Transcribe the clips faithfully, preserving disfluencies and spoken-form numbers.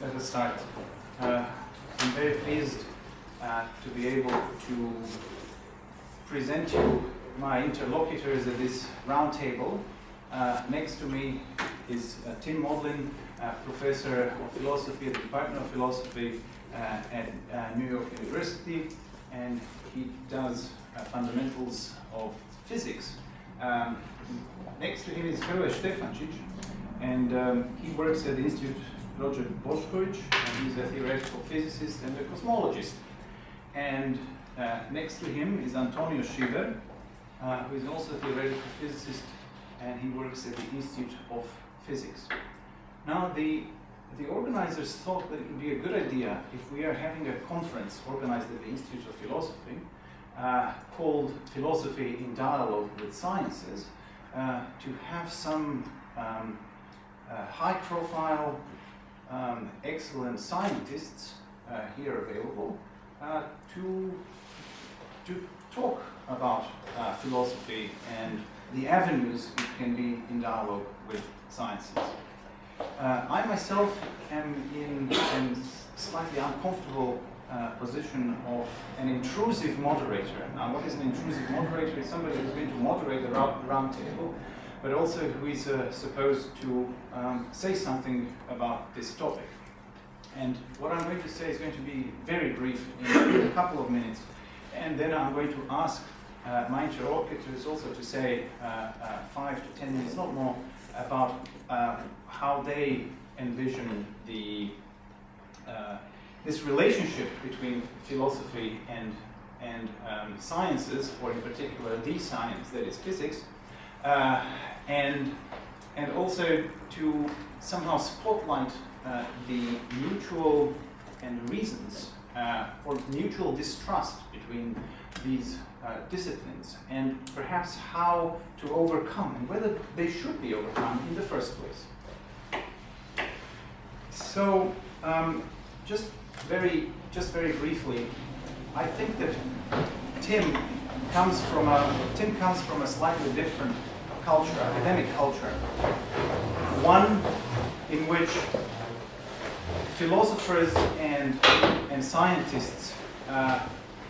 Let us start. Uh, I'm very pleased uh, to be able to present you my interlocutors at this round table. Uh, next to me is uh, Tim Maudlin, uh, Professor of Philosophy at the Department of Philosophy uh, at uh, New York University, and he does uh, fundamentals of physics. Um, next to him is Hrvoje Štefančić, and um, he works at the Institute Ruđer Bošković, and he's a theoretical physicist and a cosmologist. And uh, next to him is Antonio Šiber, uh, who is also a theoretical physicist, and he works at the Institute of Physics. Now, the, the organizers thought that it would be a good idea if we are having a conference organized at the Institute of Philosophy uh, called Philosophy in Dialogue with Sciences uh, to have some um, uh, high-profile, um, excellent scientists uh, here available uh, to, to talk about uh, philosophy and the avenues which can be in dialogue with sciences. Uh, I myself am in a slightly uncomfortable uh, position of an intrusive moderator. Now, what is an intrusive moderator? It's somebody who's going to moderate the round, round table, but also who is uh, supposed to um, say something about this topic. And what I'm going to say is going to be very brief, in a couple of minutes, and then I'm going to ask Uh, my interlocutor is also to say uh, uh, five to ten minutes, not more, about uh, how they envision the uh, this relationship between philosophy and and um, sciences, or in particular the science that is physics, uh, and and also to somehow spotlight uh, the mutual and reasons uh, for mutual distrust between these Uh, disciplines, and perhaps how to overcome, and whether they should be overcome in the first place. So, um, just very, just very briefly, I think that Tim comes from a Tim comes from a slightly different culture, academic culture, one in which philosophers and and scientists Uh,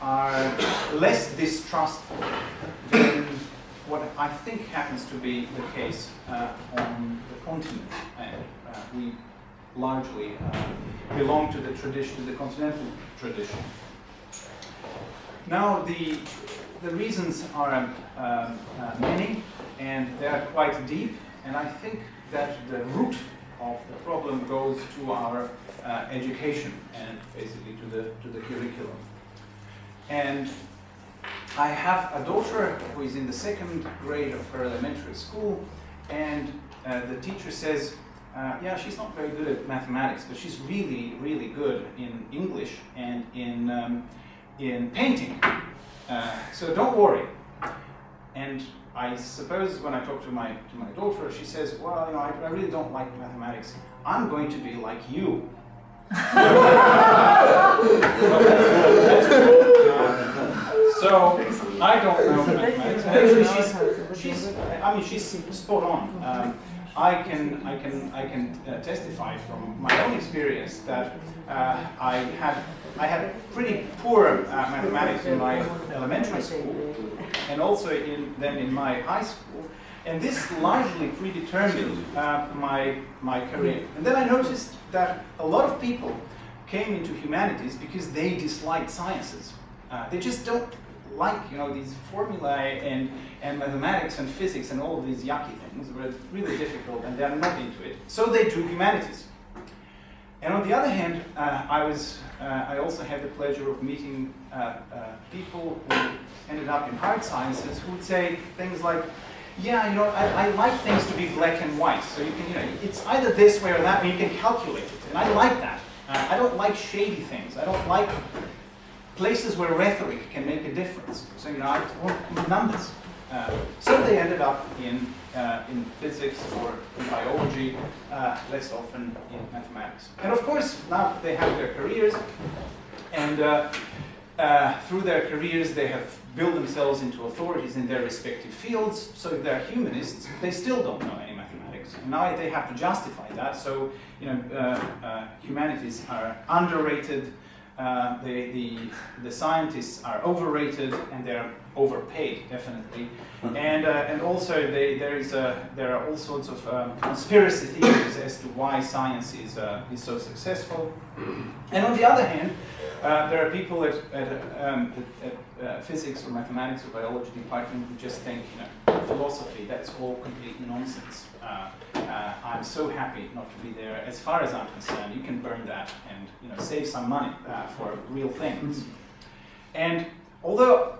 are less distrustful than what I think happens to be the case uh, on the continent. And uh, we largely uh, belong to the tradition, the continental tradition. Now, the, the reasons are um, uh, many, and they are quite deep, and I think that the root of the problem goes to our uh, education, and basically to the, to the curriculum. And I have a daughter who is in the second grade of her elementary school, and uh, the teacher says, uh, yeah, she's not very good at mathematics, but she's really, really good in English and in, um, in painting. Uh, so don't worry. And I suppose when I talk to my, to my daughter, she says, well, you know, I, I really don't like mathematics. I'm going to be like you. So I don't know mathematics. Actually, she's, she's, I mean, she's spot on. Um, I can, I can, I can uh, testify from my own experience that uh, I had, I had pretty poor uh, mathematics in my elementary school, and also in then in my high school, and this largely predetermined uh, my my career. And then I noticed that a lot of people came into humanities because they disliked sciences. Uh, they just don't like, you know, these formulae and, and mathematics and physics and all of these yucky things where it's really difficult and they're not into it. So they do humanities. And on the other hand, uh, I was, uh, I also had the pleasure of meeting uh, uh, people who ended up in hard sciences who would say things like, yeah, you know, I, I like things to be black and white. So you can, you know, it's either this way or that way. You can calculate it, and I like that. Uh, I don't like shady things. I don't like places where rhetoric can make a difference. So, you know, I want numbers. Uh, so they ended up in uh, in physics or in biology, uh, less often in mathematics. And of course, now they have their careers, and. Uh, Uh, Uh, through their careers, they have built themselves into authorities in their respective fields, so if they're humanists, they still don't know any mathematics. And now they have to justify that, so you know, uh, uh, humanities are underrated, uh, they, the, the scientists are overrated, and they're overpaid, definitely. And, uh, and also, they, there, is a, there are all sorts of um, conspiracy theories as to why science is, uh, is so successful. And on the other hand, Uh, there are people at, at, um, at uh, physics or mathematics or biology department who just think, you know, philosophy, that's all complete nonsense. Uh, uh, I'm so happy not to be there. As far as I'm concerned, you can burn that and, you know, save some money uh, for real things. And although,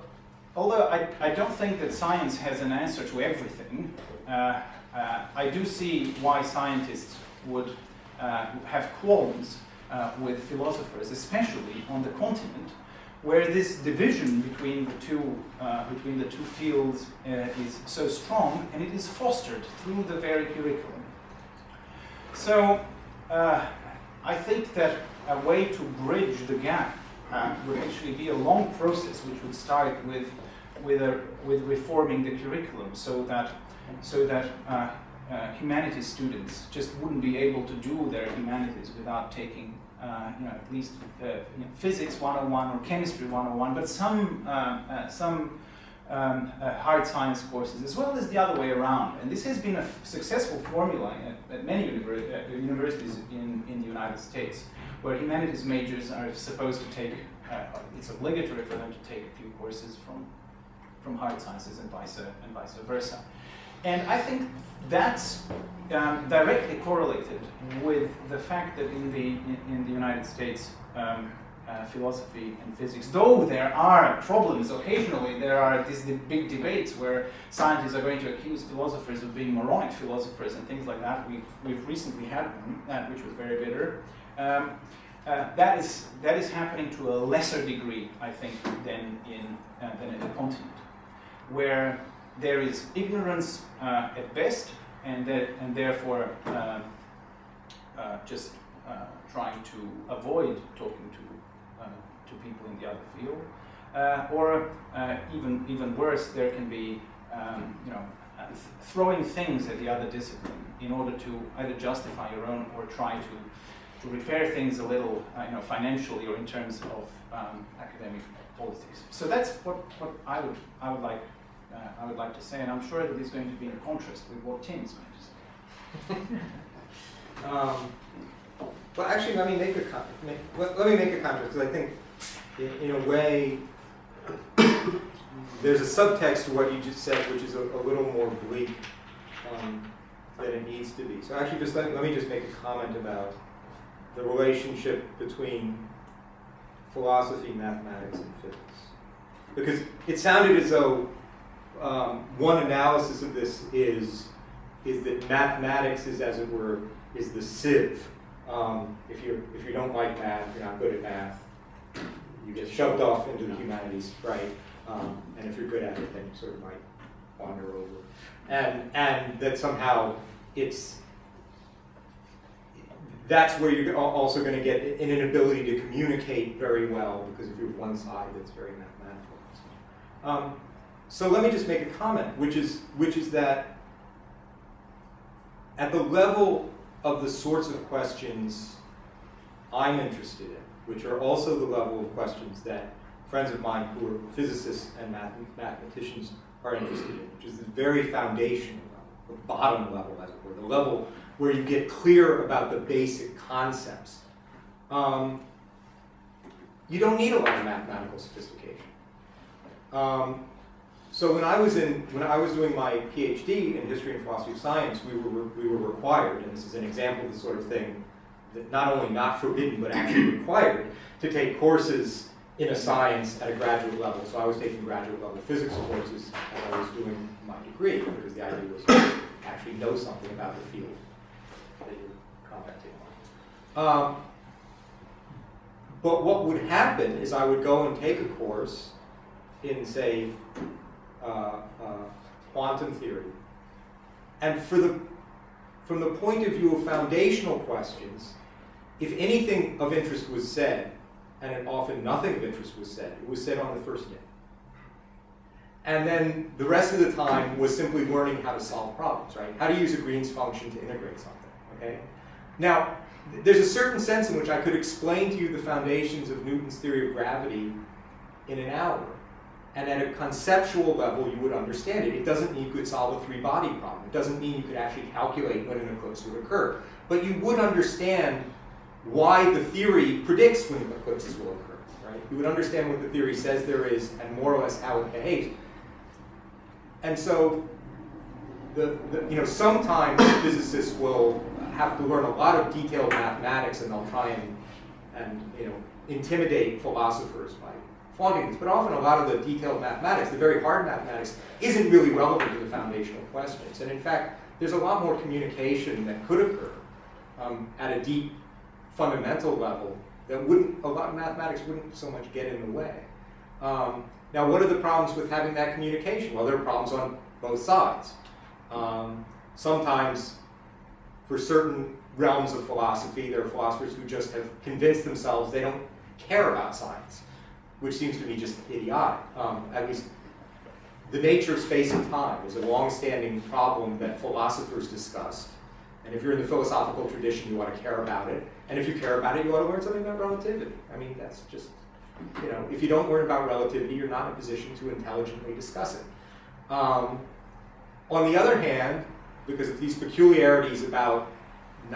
although I, I don't think that science has an answer to everything, uh, uh, I do see why scientists would uh, have qualms Uh, with philosophers, especially on the continent, where this division between the two uh, between the two fields uh, is so strong, and it is fostered through the very curriculum. So, uh, I think that a way to bridge the gap uh, would actually be a long process, which would start with with a, with reforming the curriculum, so that so that. Uh, Uh, humanities students just wouldn't be able to do their humanities without taking, uh, you know, at least uh, you know, physics one oh one or chemistry one oh one, but some, uh, uh, some um, uh, hard science courses, as well as the other way around. And this has been a successful formula at, at many univers at universities in, in the United States, where humanities majors are supposed to take, uh, it's obligatory for them to take a few courses from, from hard sciences and vice, and vice versa. And I think that's um, directly correlated with the fact that in the, in, in the United States, um, uh, philosophy and physics, though there are problems occasionally, there are these big debates where scientists are going to accuse philosophers of being moronic philosophers and things like that. We've, we've recently had one, uh, which was very bitter. Um, uh, that, is, that is happening to a lesser degree, I think, than in, uh, than in the continent, where there is ignorance uh, at best, and, that, and therefore uh, uh, just uh, trying to avoid talking to, uh, to people in the other field. Uh, or uh, even, even worse, there can be um, you know, uh, th throwing things at the other discipline in order to either justify your own or try to, to repair things a little uh, you know, financially or in terms of um, academic politics. So that's what, what I, would, I would like Uh, I would like to say, and I'm sure that it's going to be in contrast with what Tim's going to say. um, well, actually, let me make a con make, let, let me make a contrast, because I think, in, in a way, there's a subtext to what you just said, which is a, a little more bleak um, than it needs to be. So, actually, just let, let me just make a comment about the relationship between philosophy, mathematics, and physics, because it sounded as though Um, one analysis of this is is that mathematics is, as it were, is the sieve. Um, if you if you don't like math, you're not good at math, you get shoved off into the humanities, right? Um, and if you're good at it, then you sort of might wander over. And and that somehow it's that's where you're also going to get an inability to communicate very well, because if you have one side that's very mathematical. Um, So let me just make a comment, which is, which is that at the level of the sorts of questions I'm interested in, which are also the level of questions that friends of mine who are physicists and math mathematicians are interested in, which is the very foundational level, the bottom level, as it were, the level where you get clear about the basic concepts. Um, you don't need a lot of mathematical sophistication. Um, So when I was in, when I was doing my PhD in history and philosophy of science, we were we were required, and this is an example of the sort of thing that not only not forbidden but actually required, to take courses in a science at a graduate level. So I was taking graduate level physics courses as I was doing my degree, because the idea was to actually know something about the field that you're commenting on. Um, but what would happen is I would go and take a course in, say, Uh, uh, quantum theory. And for the, from the point of view of foundational questions, if anything of interest was said, and often nothing of interest was said. It was said on the first day. And then the rest of the time was simply learning how to solve problems, right? How to use a Green's function to integrate something, okay? Now, th there's a certain sense in which I could explain to you the foundations of Newton's theory of gravity in an hour, and at a conceptual level you would understand it. It doesn't mean you could solve a three-body problem. It doesn't mean you could actually calculate when an eclipse would occur. But you would understand why the theory predicts when eclipses will occur, right? You would understand what the theory says there is and more or less how it behaves. And so, the, the, you know, sometimes physicists will have to learn a lot of detailed mathematics, and they'll try and, and you know, intimidate philosophers by flaunting this. But often a lot of the detailed mathematics, the very hard mathematics, isn't really relevant to the foundational questions. And in fact, there's a lot more communication that could occur um, at a deep, fundamental level that wouldn't, a lot of mathematics wouldn't so much get in the way. Um, Now, what are the problems with having that communication? Well, there are problems on both sides. Um, sometimes, for certain realms of philosophy, there are philosophers who just have convinced themselves they don't care about science, which seems to me just idiotic. Um, at least, the nature of space and time is a long-standing problem that philosophers discussed. And if you're in the philosophical tradition, you ought to care about it. And if you care about it, you ought to learn something about relativity. I mean, that's just... You know, if you don't learn about relativity, you're not in a position to intelligently discuss it. Um, on the other hand, because of these peculiarities about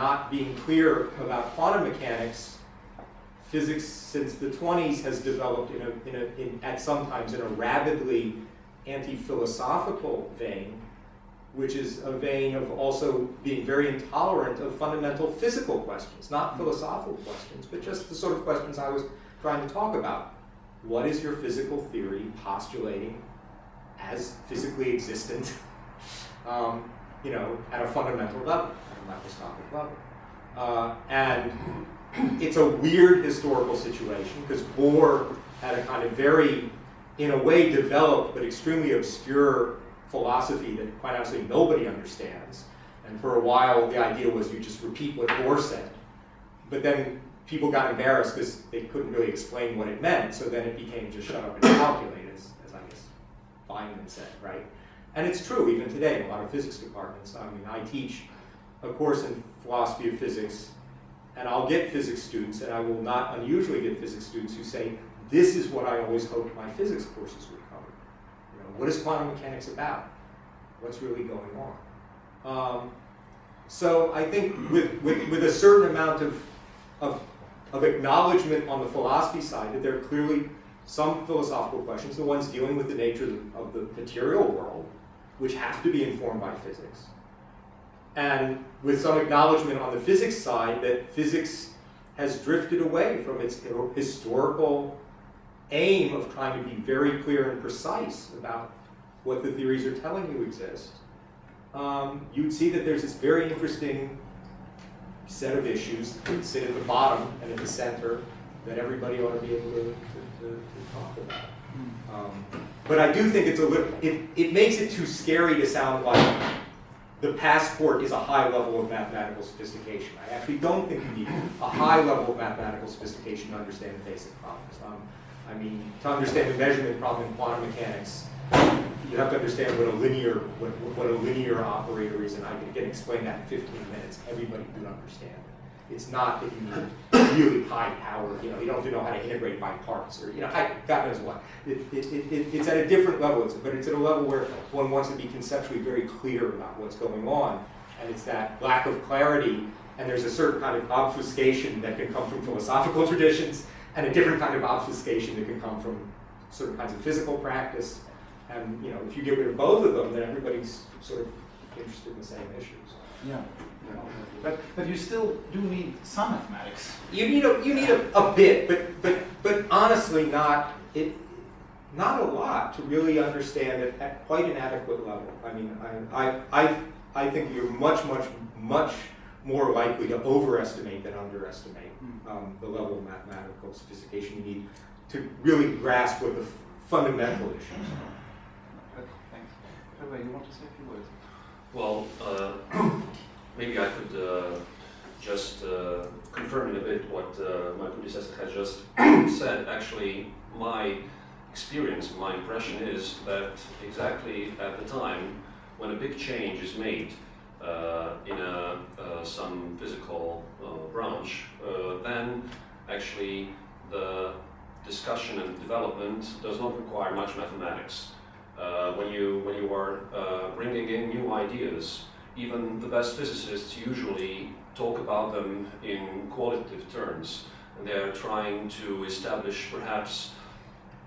not being clear about quantum mechanics, physics since the twenties has developed in a, in a, in, at sometimes in a rapidly anti-philosophical vein, which is a vein of also being very intolerant of fundamental physical questions, not philosophical questions, but just the sort of questions I was trying to talk about. What is your physical theory postulating as physically existent, um, you know, at a fundamental level, at a microscopic level? Uh, and it's a weird historical situation because Bohr had a kind of very, in a way, developed but extremely obscure philosophy that quite honestly nobody understands. And for a while, the idea was you just repeat what Bohr said. But then people got embarrassed because they couldn't really explain what it meant, so then it became just shut up and calculate, as, as I guess Feynman said, right? And it's true even today in a lot of physics departments. I mean, I teach a course in philosophy of physics, and I'll get physics students, and I will not unusually get physics students who say, this is what I always hoped my physics courses would cover. You know, what is quantum mechanics about? What's really going on? Um, so I think with, with, with a certain amount of, of of acknowledgement on the philosophy side that there are clearly some philosophical questions, the ones dealing with the nature of the material world, which have to be informed by physics. And with some acknowledgement on the physics side that physics has drifted away from its historical aim of trying to be very clear and precise about what the theories are telling you exist, um, you'd see that there's this very interesting set of issues that sit at the bottom and at the center that everybody ought to be able to, to, to, to talk about. Um, but I do think it's a little, it, it makes it too scary to sound like the passport is a high level of mathematical sophistication. I actually don't think you need a high level of mathematical sophistication to understand the basic problems. Um, I mean, to understand the measurement problem in quantum mechanics, you have to understand what a linear what, what a linear operator is, and I can explain that in fifteen minutes. Everybody would understand it. It's not that you need really high power. You know, you don't have to know how to integrate by parts, or you know, I, God knows what. It, it, it, it, it's at a different level, but it's at a level where one wants to be conceptually very clear about what's going on, and it's that lack of clarity. And there's a certain kind of obfuscation that can come from philosophical traditions, and a different kind of obfuscation that can come from certain kinds of physical practice. And you know, if you get rid of both of them, then everybody's sort of interested in the same issues. Yeah. You know, but but you still do need some mathematics. You need a you need a, a bit, but but but honestly, not it, not a lot to really understand it at quite an adequate level. I mean, I I I I think you're much much much more likely to overestimate than underestimate mm. um, the level of mathematical sophistication you need to really grasp what the f fundamental issues are. You want to say a few words? Well, uh, maybe I could uh, just uh, confirming a bit what uh, my predecessor has just said, actually my experience, my impression is that exactly at the time when a big change is made uh, in a, uh, some physical uh, branch, uh, then actually the discussion and development does not require much mathematics. Uh, when you when you are uh, bringing in new ideas, even the best physicists usually talk about them in qualitative terms. And they are trying to establish perhaps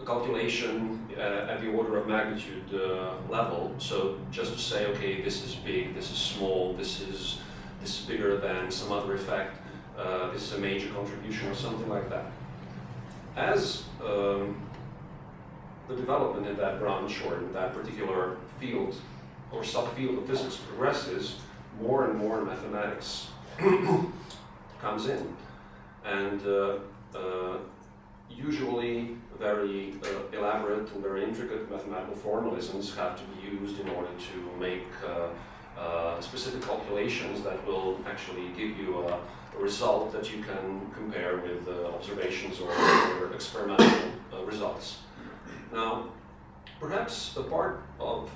a calculation uh, at the order of magnitude uh, level. So just to say, okay, this is big, this is small, this is this is bigger than some other effect. Uh, this is a major contribution or something like that. As um, the development in that branch or in that particular field or subfield of physics progresses, more and more mathematics comes in, and uh, uh, usually very uh, elaborate and very intricate mathematical formalisms have to be used in order to make uh, uh, specific calculations that will actually give you a, a result that you can compare with uh, observations or, or experimental uh, results. Now, perhaps a part of,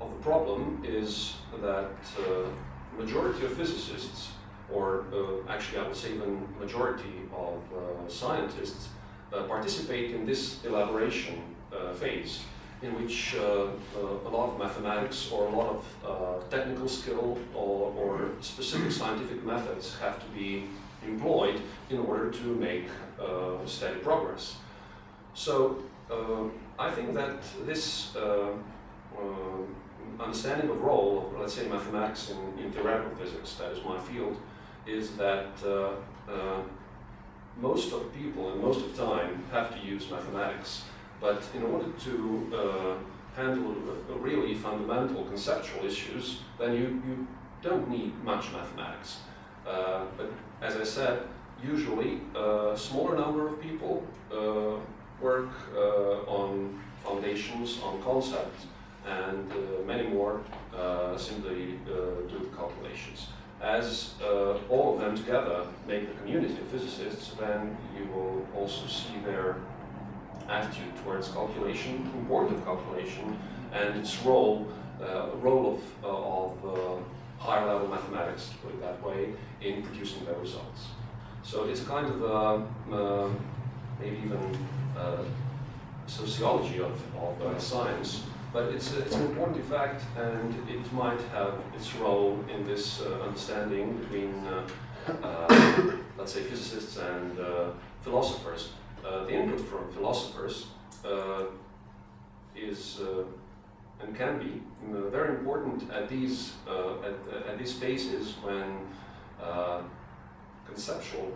of the problem is that uh, majority of physicists, or uh, actually I would say even majority of uh, scientists, uh, participate in this elaboration uh, phase, in which uh, uh, a lot of mathematics or a lot of uh, technical skill or, or specific scientific methods have to be employed in order to make uh, steady progress. So, Uh, I think that this uh, uh, understanding of role of, let's say, mathematics in, in theoretical physics, that is my field, is that uh, uh, most of people and most of time have to use mathematics. But in order to uh, handle really fundamental conceptual issues, then you, you don't need much mathematics. Uh, but as I said, usually a smaller number of people uh, work uh, on foundations, on concepts, and uh, many more uh, simply uh, do the calculations. As uh, all of them together make the community of physicists, then you will also see their attitude towards calculation, importance of calculation, and its role, uh, role of, uh, of uh, higher-level mathematics, to put it that way, in producing their results. So it's kind of a, uh, maybe even Uh, sociology of, of uh, science, but it's, it's an important effect, and it might have its role in this uh, understanding between, uh, uh, let's say, physicists and uh, philosophers. Uh, the input from philosophers uh, is uh, and can be uh, very important at these uh, at, at these phases when uh, conceptual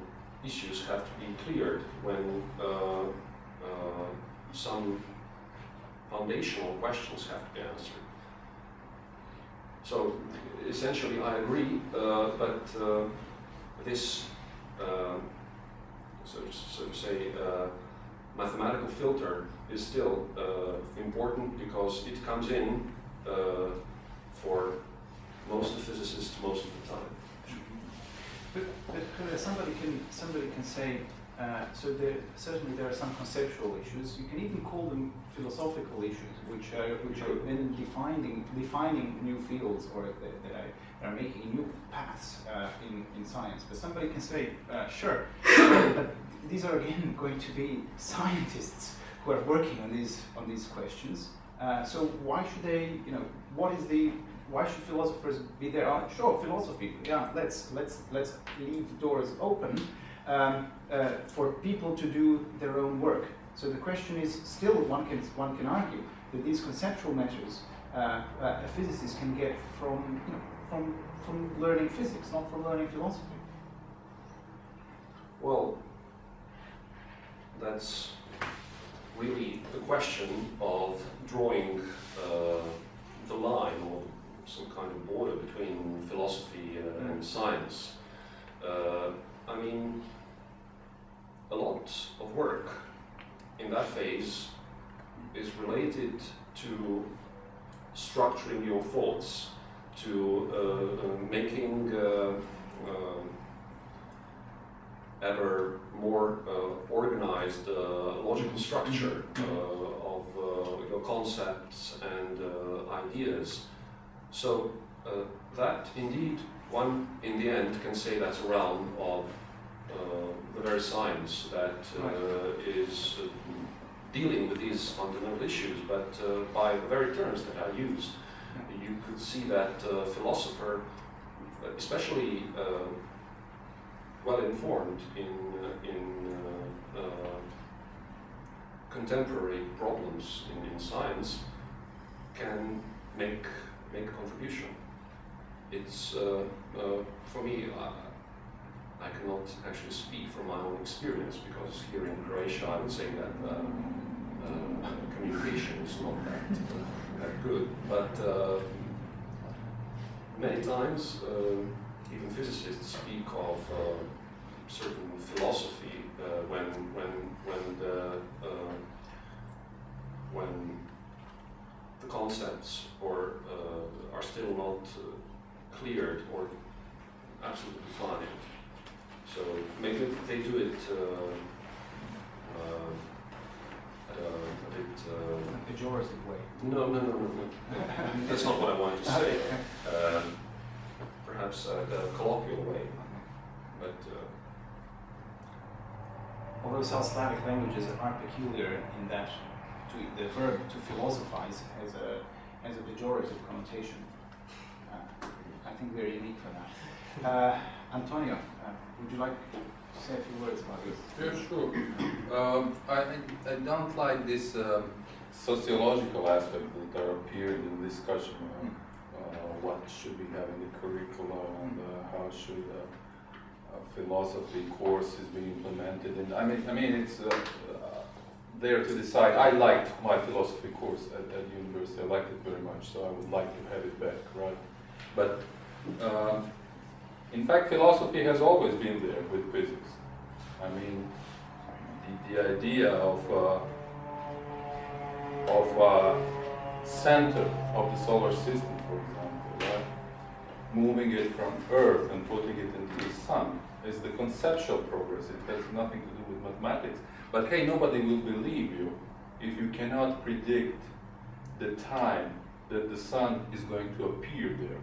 issues have to be cleared, when Uh, Uh, some foundational questions have to be answered. So essentially I agree, uh, but uh, this, uh, so, to, so to say, uh, mathematical filter is still uh, important because it comes in uh, for most of the physicists most of the time. But, but uh, somebody can, somebody can say, Uh, so there, certainly there are some conceptual issues. You can even call them philosophical issues, which are which are then defining defining new fields or that, that, are, that are making new paths uh, in in science. But somebody can say, uh, sure, but these are again going to be scientists who are working on these on these questions. Uh, so why should they? You know, what is the Why should philosophers be there? Oh, sure, philosophy. Yeah, let's let's let's leave the doors open. Um, uh, for people to do their own work. So the question is still, one can, one can argue that these conceptual measures uh, uh, a physicist can get from, you know, from, from learning physics, not from learning philosophy. Well, that's really the question of drawing uh, the line or some kind of border between philosophy uh, mm. and science. Uh, I mean, a lot of work in that phase is related to structuring your thoughts, to uh, uh, making uh, uh, at a more uh, organized uh, logical structure uh, of uh, you know, concepts and uh, ideas. So uh, that indeed one in the end can say that's a realm of uh, the very science that uh, is uh, dealing with these fundamental issues, but uh, by the very terms that are used, you could see that uh, philosopher, especially uh, well-informed in, uh, in uh, uh, contemporary problems in, in science, can make, make a contribution. It's, uh, uh, for me, uh, I cannot actually speak from my own experience, because here in Croatia I would say that uh, uh, communication is not that, that good. But uh, many times, uh, even physicists speak of uh, certain philosophy uh, when when when the uh, when the concepts or uh, are still not uh, cleared or absolutely defined. So maybe they do it uh, uh, uh, a bit uh, pejorative way. No, no, no, no, no. That's not what I wanted to say. Uh, perhaps uh, a colloquial way, but uh, although South Slavic languages are peculiar in that to, the verb to philosophize has a has a pejorative connotation. Uh, I think we're unique for that. Uh, Antonio, uh, would you like to say a few words about this? Yeah, sure. Um, I, I don't like this um, sociological aspect that are appeared in discussion on uh, what should we have in the curricula and uh, how should uh, a philosophy courses be implemented. And I mean, I mean, it's uh, uh, there to decide. I liked my philosophy course at, at the university. I liked it very much, so I would like to have it back, right? But. Uh, In fact, philosophy has always been there with physics. I mean, the, the idea of uh, of uh, center of the solar system, for example, right? Moving it from Earth and putting it into the sun is the conceptual progress. It has nothing to do with mathematics. But hey, nobody will believe you if you cannot predict the time that the sun is going to appear there.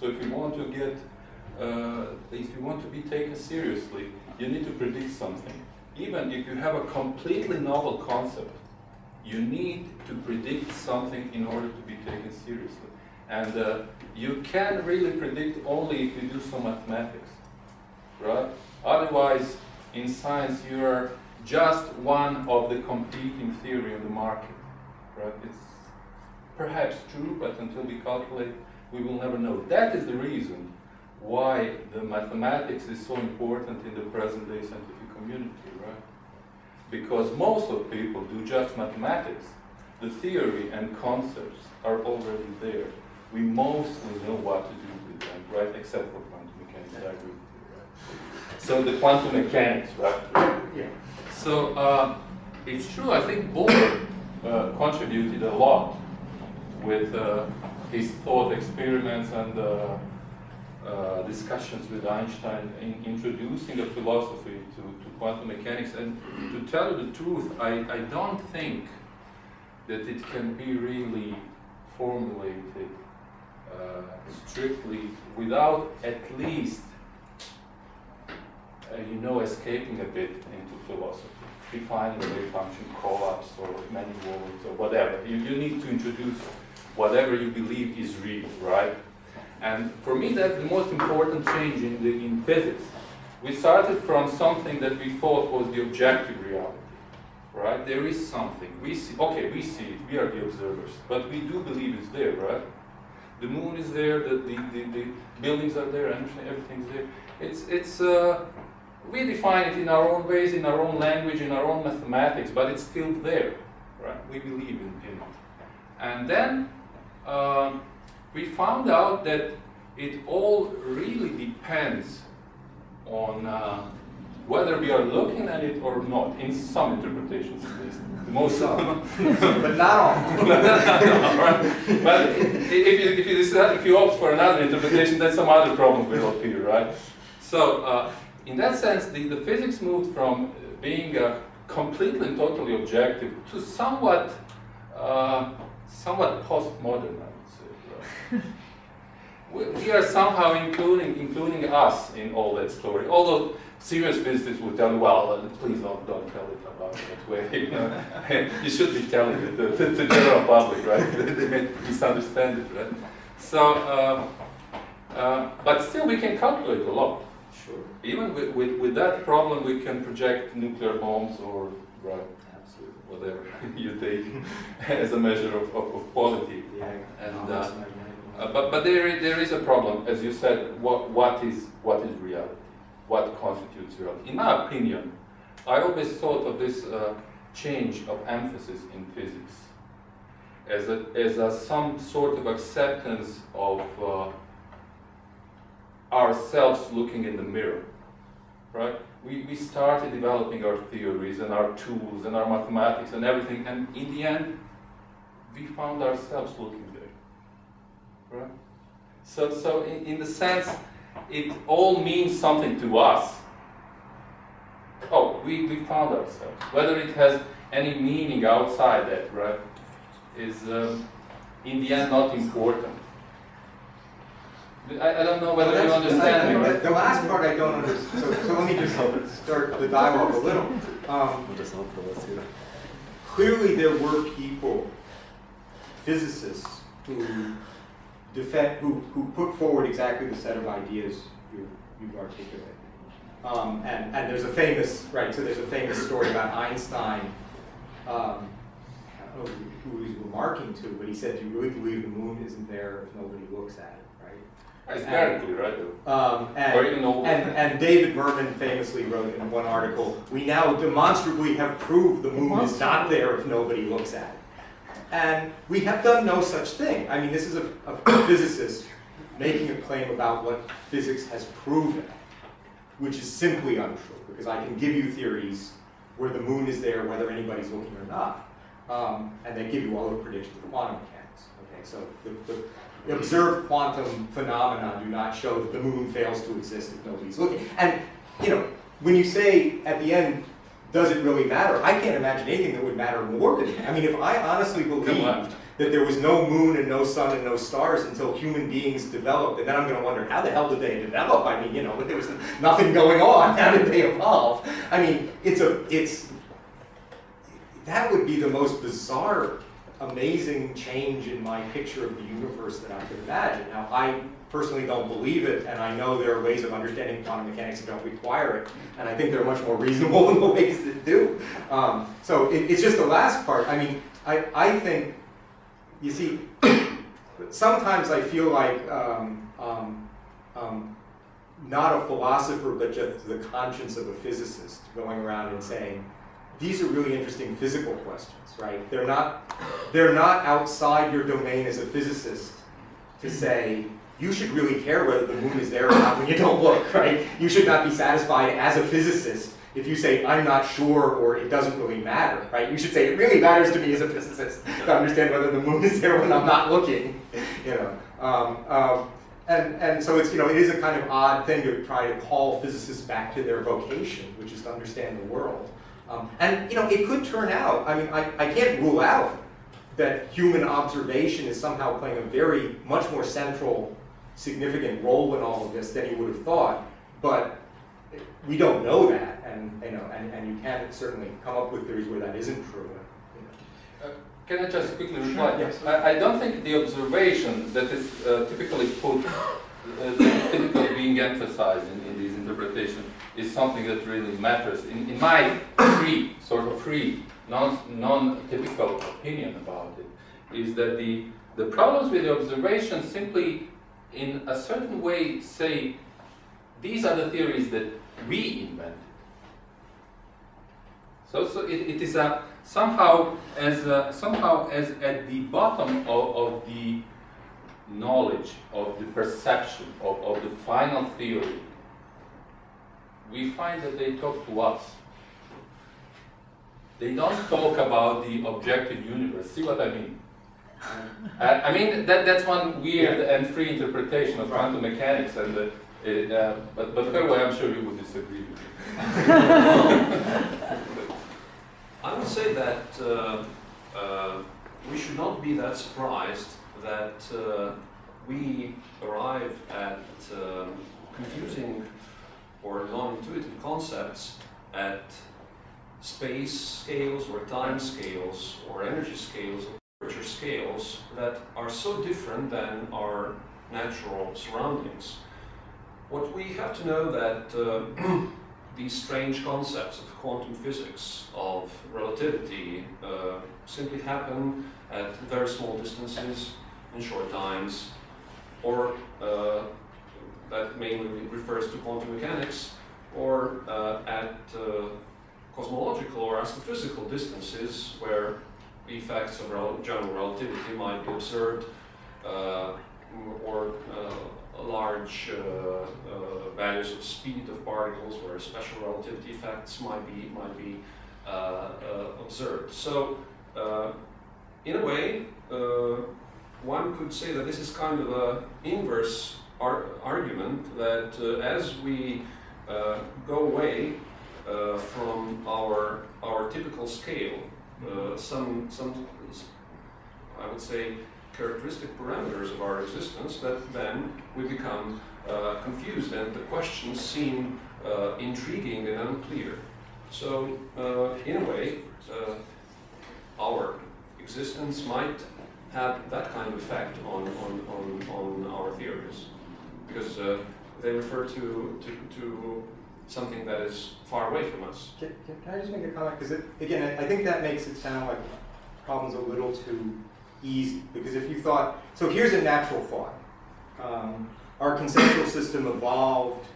So if you want to get Uh, if you want to be taken seriously, you need to predict something. Even if you have a completely novel concept, you need to predict something in order to be taken seriously. And uh, you can really predict only if you do some mathematics, right? Otherwise, in science, you are just one of the competing theory on the market, right? It's perhaps true, but until we calculate, we will never know. That is the reason why the mathematics is so important in the present-day scientific community, right? Because most of people do just mathematics. The theory and concepts are already there. We mostly know what to do with them, right? Except for quantum mechanics, I agree with you, right? So the quantum mechanics, right? Yeah. So uh, it's true, I think Bohr uh, contributed a lot with uh, his thought experiments and uh, Uh, discussions with Einstein in introducing a philosophy to, to quantum mechanics. And to tell you the truth, I, I don't think that it can be really formulated uh, strictly without at least, uh, you know, escaping a bit into philosophy, defining a wave function, collapse, or many worlds, or whatever. You, you need to introduce whatever you believe is real, right? And for me, that's the most important change in, the, in physics. We started from something that we thought was the objective reality, right? There is something. We see, okay, we see it, we are the observers, but we do believe it's there, right? The moon is there, the, the, the, the buildings are there, and everything's there. It's, it's, uh, we define it in our own ways, in our own language, in our own mathematics, but it's still there, right? We believe in, in it. And then, um, we found out that it all really depends on uh, whether we are looking at it or not, in some interpretations at least. Most but not all. no, no, no, right? But if you, if, you decide, if you opt for another interpretation, then some other problem will appear, right? So uh, in that sense, the, the physics moved from being uh, completely and totally objective to somewhat, uh, somewhat postmodern, I would say. We are somehow including, including us in all that story. Although serious physicists would tell you, well, please don't, don't tell it about that way. You know? You should be telling it to the, the general public, right? They may misunderstand it, right? So, uh, uh, but still we can calculate a lot. Sure. Even with, with, with that problem, we can project nuclear bombs or right, absolutely. Whatever you take as a measure of, of, of quality. Yeah. And, uh, Uh, but but there, there is a problem, as you said, what, what, is, what is reality? What constitutes reality? In my opinion, I always thought of this uh, change of emphasis in physics as, a, as a, some sort of acceptance of uh, ourselves looking in the mirror, right? We, we started developing our theories and our tools and our mathematics and everything, and in the end, we found ourselves looking. Right. So, so in, in the sense, it all means something to us. Oh, we, we found ourselves. Whether it has any meaning outside that, right, is um, in the end not important. I, I don't know whether well, you understand. I, I, the last part I don't understand. So, so let me just start the dialogue a little. Um, just clearly, there were people, physicists, who. Defend, who, who put forward exactly the set of ideas you, you've articulated. Um, and, and there's a famous, right, so there's a famous story about Einstein, um, I don't know who he's remarking to, but he said, do you really believe the moon isn't there if nobody looks at it, right? Exactly, right? Um, and, and, and David Berman famously wrote in one article, we now demonstrably have proved the moon is not there if nobody looks at it. And we have done no such thing. I mean, this is a, a physicist making a claim about what physics has proven, which is simply untrue, because I can give you theories where the moon is there, whether anybody's looking or not, um, and they give you all the predictions of quantum mechanics. Okay, so the, the observed quantum phenomena do not show that the moon fails to exist if nobody's looking. And, you know, when you say at the end, does it really matter? I can't imagine anything that would matter more to me. I mean, if I honestly believed that there was no moon and no sun and no stars until human beings developed, and then I'm going to wonder, how the hell did they develop? I mean, you know, there was nothing going on. How did they evolve? I mean, it's a, it's, that would be the most bizarre, amazing change in my picture of the universe that I could imagine. Now, I personally don't believe it, and I know there are ways of understanding quantum mechanics that don't require it, and I think they're much more reasonable in the ways that do. Um, so it, it's just the last part. I mean, I, I think, you see, sometimes I feel like um, um, um, not a philosopher, but just the conscience of a physicist going around and saying, these are really interesting physical questions, right? They're not, they're not outside your domain as a physicist to say, you should really care whether the moon is there or not when you don't look, right? You should not be satisfied as a physicist if you say, I'm not sure, or it doesn't really matter, right? You should say, it really matters to me as a physicist to understand whether the moon is there when I'm not looking, you know? Um, um, and, and so it's, you know, it is a kind of odd thing to try to call physicists back to their vocation, which is to understand the world. Um, and, you know, it could turn out, I mean, I, I can't rule out that human observation is somehow playing a very much more central significant role in all of this than you would have thought, but we don't know that, and you know, and, and you can certainly come up with theories where that isn't true. You know. uh, can I just quickly reply? Sure, yes. I, I don't think the observation that is uh, typically put, uh, typically being emphasized in, in these interpretations, is something that really matters. In, in my free, sort of free, non, non-typical opinion about it, is that the the problems with the observation simply in a certain way say, these are the theories that we invented. So, so it, it is a, somehow, as a, somehow as at the bottom of, of the knowledge, of the perception, of, of the final theory, we find that they talk to us. They don't talk about the objective universe. See what I mean? Uh, I mean, that, that's one weird and free interpretation of quantum mechanics, and uh, Uh, uh, but but Hrvoje, I'm sure you would disagree with me. I would say that uh, uh, we should not be that surprised that uh, we arrive at uh, confusing or non-intuitive concepts at space scales or time scales or energy scales or temperature scales that are so different than our natural surroundings. What we have to know that uh, these strange concepts of quantum physics, of relativity, uh, simply happen at very small distances, in short times, or uh, that mainly refers to quantum mechanics, or uh, at uh, cosmological or astrophysical distances where the effects of rel general relativity might be observed, uh, or uh, large uh, uh, values of speed of particles, where special relativity effects might be might be uh, uh, observed. So, uh, in a way, uh, one could say that this is kind of an inverse ar argument that uh, as we uh, go away uh, from our our typical scale, uh, some some I would say. characteristic parameters of our existence, that then we become uh, confused and the questions seem uh, intriguing and unclear. So, uh, in a way, uh, our existence might have that kind of effect on, on, on, on our theories, because uh, they refer to, to, to something that is far away from us. Can, can I just make a comment? Because, again, I think that makes it sound like problems a little too easy, because if you thought, so here's a natural thought. Um, our conceptual system evolved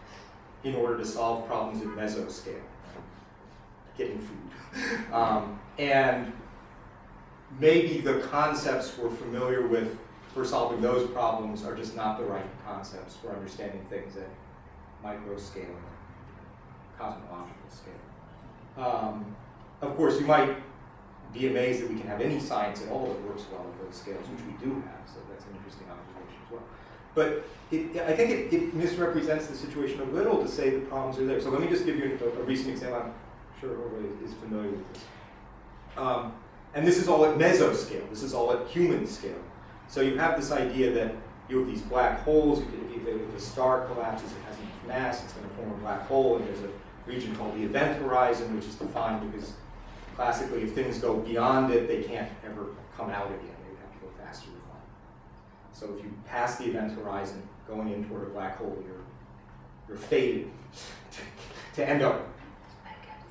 in order to solve problems at mesoscale, getting food. Um, and maybe the concepts we're familiar with for solving those problems are just not the right concepts for understanding things at microscale and cosmological scale. Um, of course, you might be amazed that we can have any science at all that works well at those scales, which we do have, so that's an interesting observation as well. But it, I think it, it misrepresents the situation a little to say the problems are there. So let me just give you a, a recent example. I'm sure everybody is familiar with this. Um, and this is all at mesoscale. This is all at human scale. So you have this idea that you have these black holes. You can, if, if a star collapses, it has enough mass, it's going to form a black hole, and there's a region called the event horizon, which is defined because classically, if things go beyond it, they can't ever come out again. They would have to go faster than light. So if you pass the event horizon, going in toward a black hole, you're, you're fated to end up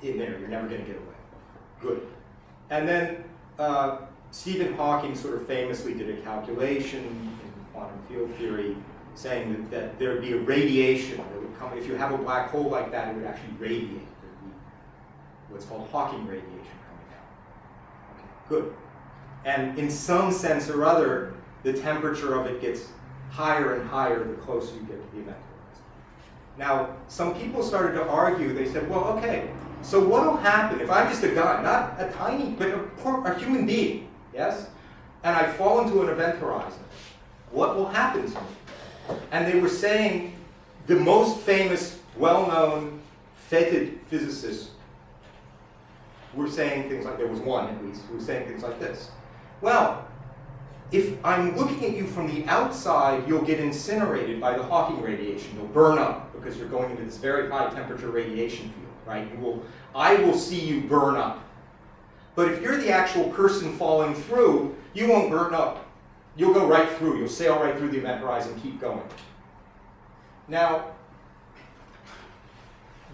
in there. You're never going to get away. Good. And then uh, Stephen Hawking sort of famously did a calculation in quantum field theory saying that, that there would be a radiation that would come. If you have a black hole like that, it would actually radiate. There would be what's called Hawking radiation. Good. And in some sense or other, the temperature of it gets higher and higher the closer you get to the event horizon. Now, some people started to argue. They said, well, okay, so what will happen if I'm just a guy, not a tiny, but a, a human being, yes? And I fall into an event horizon. What will happen to me? And they were saying the most famous, well-known, feted physicists We're saying things like, there was one at least, who was saying things like this. Well, if I'm looking at you from the outside, you'll get incinerated by the Hawking radiation. You'll burn up because you're going into this very high temperature radiation field, right? You will, I will see you burn up. But if you're the actual person falling through, you won't burn up. You'll go right through. You'll sail right through the event horizon, keep going. Now,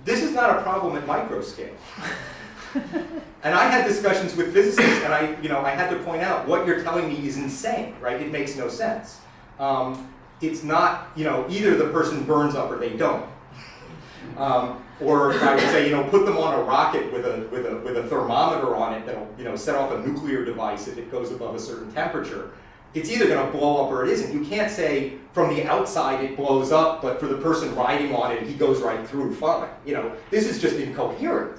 this is not a problem at micro scale. And I had discussions with physicists, and I, you know, I had to point out what you're telling me is insane, right? It makes no sense. Um, it's not, you know, either the person burns up or they don't. Um, or I would say, you know, put them on a rocket with a with a with a thermometer on it that'll, you know, set off a nuclear device if it goes above a certain temperature. It's either going to blow up or it isn't. You can't say from the outside it blows up, but for the person riding on it, he goes right through. Fine, you know, this is just incoherent.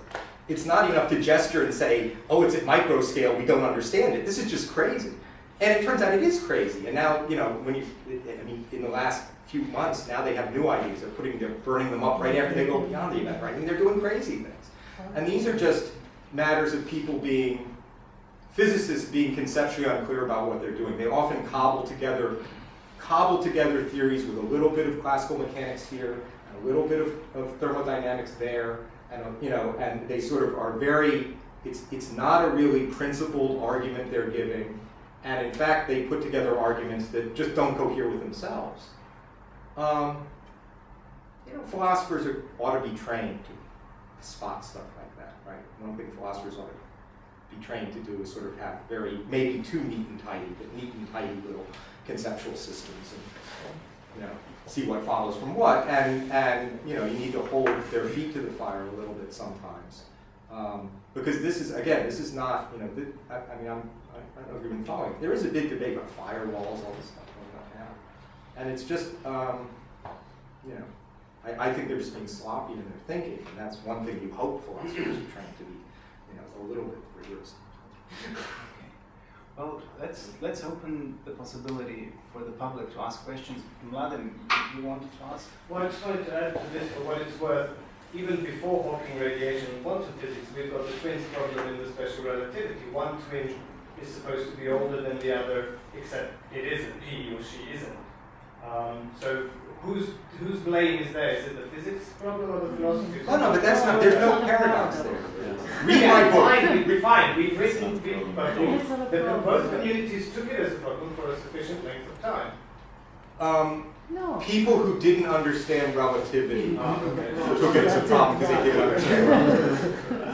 It's not enough to gesture and say, oh, it's at micro scale, we don't understand it. This is just crazy. And it turns out it is crazy. And now, you know, when you, I mean, in the last few months, now they have new ideas. They're putting, they're burning them up right after they go beyond the event horizon. They're doing crazy things. And these are just matters of people being, physicists being conceptually unclear about what they're doing. They often cobble together, cobble together theories with a little bit of classical mechanics here, and a little bit of, of thermodynamics there, and you know, and they sort of are very. It's it's not a really principled argument they're giving, and in fact they put together arguments that just don't cohere with themselves. Um, you know, philosophers are, ought to be trained to spot stuff like that, right? One thing philosophers ought to be trained to do is sort of have very maybe too neat and tidy, but neat and tidy little conceptual systems, and you know, see what follows from what, and and you know, you need to hold their feet to the fire a little bit sometimes. Um, because this is, again, this is not, you know, th I, I mean, I'm, I, I don't know if you've been following. There is a big debate about firewalls, all this stuff going on now. And it's just, um, you know, I, I think they're just being sloppy in their thinking. And that's one thing you hope philosophers are trying to be, you know, a little bit rigorous. Okay. Well, let's, let's open the possibility for the public to ask questions. Mladen, you, you wanted to ask? Well, I just wanted to add to this for what it's worth. Even before Hawking radiation and quantum physics, we've got the twins problem in the special relativity. One twin is supposed to be older than the other, except it isn't. He or she isn't. Um, so whose whose blame is there? Is it the physics problem or the philosophy problem? No, no, but that's not. There's no paradox there. Read my book. We find we've written that both communities took it as a problem for a sufficient length of time. Um, No. People who didn't understand relativity oh, okay. took it as a problem because they didn't understand relativity.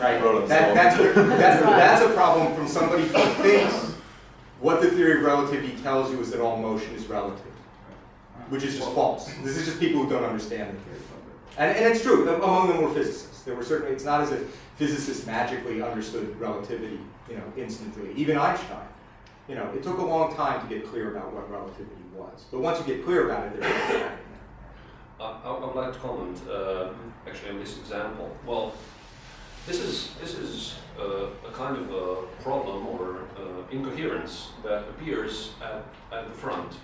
Right. That, that's, a, that's, a, that's a problem from somebody who thinks what the theory of relativity tells you is that all motion is relative, which is just false. This is just people who don't understand the theory. And, and it's true. Among them were physicists. There were certainly. It's not as if physicists magically understood relativity, you know, instantly. Even Einstein. You know, it took a long time to get clear about what relativity was. But once you get clear about it, there's no doubt. I would like to comment, uh, actually, on this example. Well, this is, this is uh, a kind of a problem or uh, incoherence that appears at, at the front,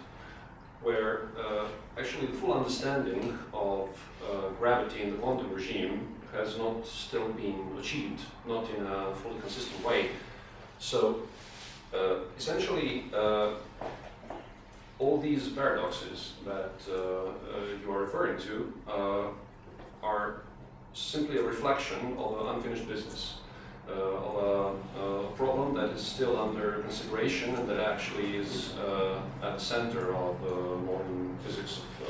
where uh, actually the full understanding of uh, gravity in the quantum regime has not still been achieved, not in a fully consistent way. So, Uh, essentially, uh, all these paradoxes that uh, uh, you are referring to uh, are simply a reflection of an unfinished business, uh, of a, a problem that is still under consideration and that actually is uh, at the center of uh, modern physics, uh,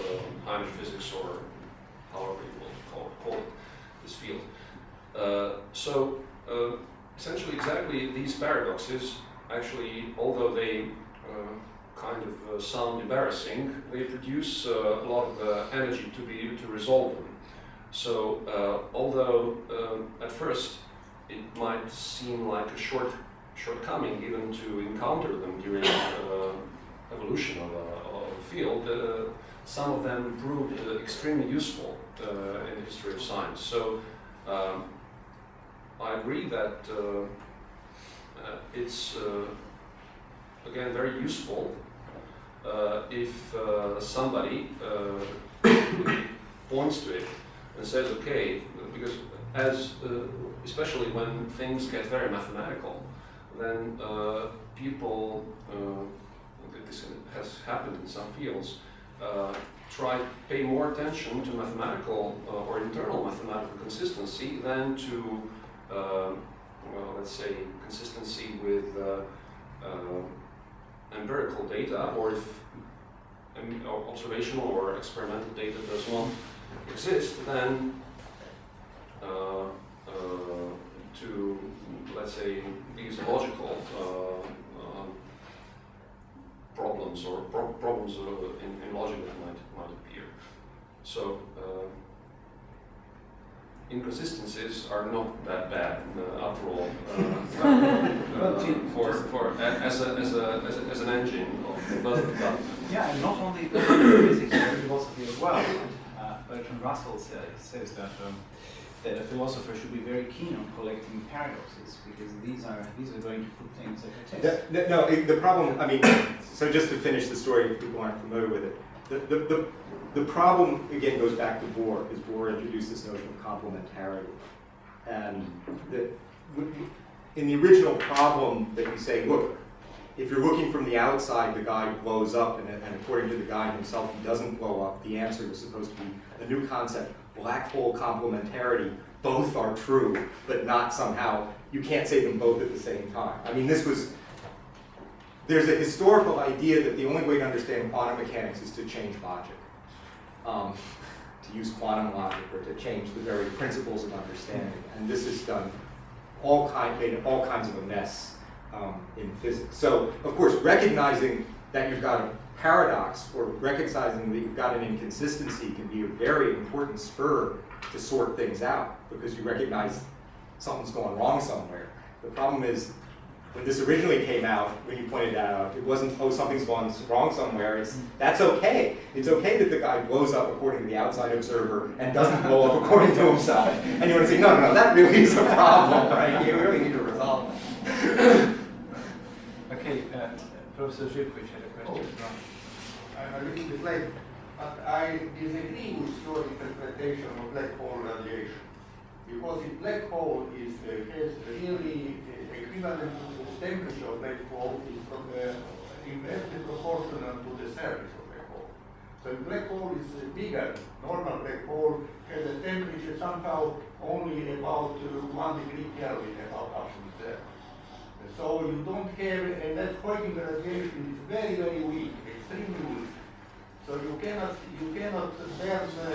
Heisenberg physics, or however you will call, call it, this field. Uh, so, uh, essentially, exactly these paradoxes. Actually, although they uh, kind of uh, sound embarrassing, they produce uh, a lot of uh, energy to be to resolve them. So, uh, although um, at first it might seem like a short shortcoming even to encounter them during uh, evolution of a, of a field, uh, some of them proved uh, extremely useful uh, in the history of science. So, um, I agree that. Uh, Uh, it's, uh, again, very useful uh, if uh, somebody uh, points to it and says, okay, because as, uh, especially when things get very mathematical, then uh, people, uh, this has happened in some fields, uh, try to pay more attention to mathematical uh, or internal mathematical consistency than to uh, well, let's say, consistency with uh, uh, empirical data, or if um, or observational or experimental data does not exist, then uh, uh, to, let's say, these logical uh, uh, problems or pro problems uh, in, in logic that might, might appear. So. Uh, Inconsistencies are not that bad, uh, after all. Uh, uh, for for uh, as a as a as, a, as an engine of development. Yeah, and not only physics but philosophy as well. Uh, Bertrand Russell say, says that um, that a philosopher should be very keen on collecting paradoxes because these are these are going to put things at a test. No, no, the problem. I mean, so just to finish the story, if people aren't familiar with it, The, the, the, the problem, again, goes back to Bohr, because Bohr introduced this notion of complementarity. And the, in the original problem that you say, look, if you're looking from the outside, the guy blows up, and, and according to the guy himself, he doesn't blow up. The answer was supposed to be a new concept, black hole complementarity. Both are true, but not somehow. You can't say them both at the same time. I mean, this was, there's a historical idea that the only way to understand quantum mechanics is to change logic, um, to use quantum logic, or to change the very principles of understanding. And this has done all kind, made all kinds of a mess um, in physics. So, of course, recognizing that you've got a paradox, or recognizing that you've got an inconsistency, can be a very important spur to sort things out, because you recognize something's going wrong somewhere. The problem is, when this originally came out, when you pointed that out, it wasn't, oh, something's gone wrong somewhere. It's, that's okay. It's okay that the guy blows up according to the outside observer and doesn't blow up according to himself. And you want to say, no, no, no, that really is a problem, right? You really need to resolve that. Okay, uh, Professor Žižković had a question. Oh. I'm a little bit late, but I disagree with your interpretation of black hole radiation. Because if black hole is uh, has really uh, equivalent to the temperature of black hole is from, uh, inversely proportional to the surface of black hole. So if black hole is uh, bigger, normal black hole has a temperature somehow only about uh, one degree Kelvin, about absolute zero. So you don't have, and that Hawking radiation is very very weak, extremely weak. So you cannot, you cannot bear uh,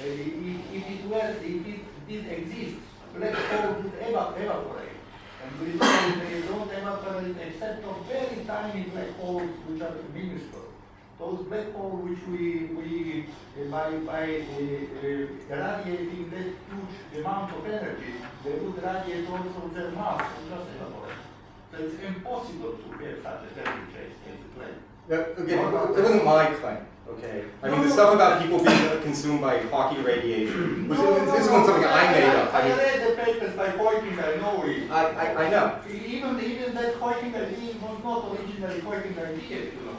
if, if it were, if it did exist, black hole would evaporate. And we don't, they don't evaporate except for very tiny black holes which are minuscule. Those black holes which we, we uh, by, by uh, uh, radiating that huge amount of energy, they would radiate also their mass and just evaporate. So it's impossible to have such a temperature as the claim. Yeah, again, that wasn't my claim. Okay. I mean, the stuff about people being consumed by Hawking radiation was, no, no, this wasn't something I, I made up. I, I mean, read the papers by Hawking. I know it. I, I, I know. Even even that Hawking idea was not originally Hawking idea, you know.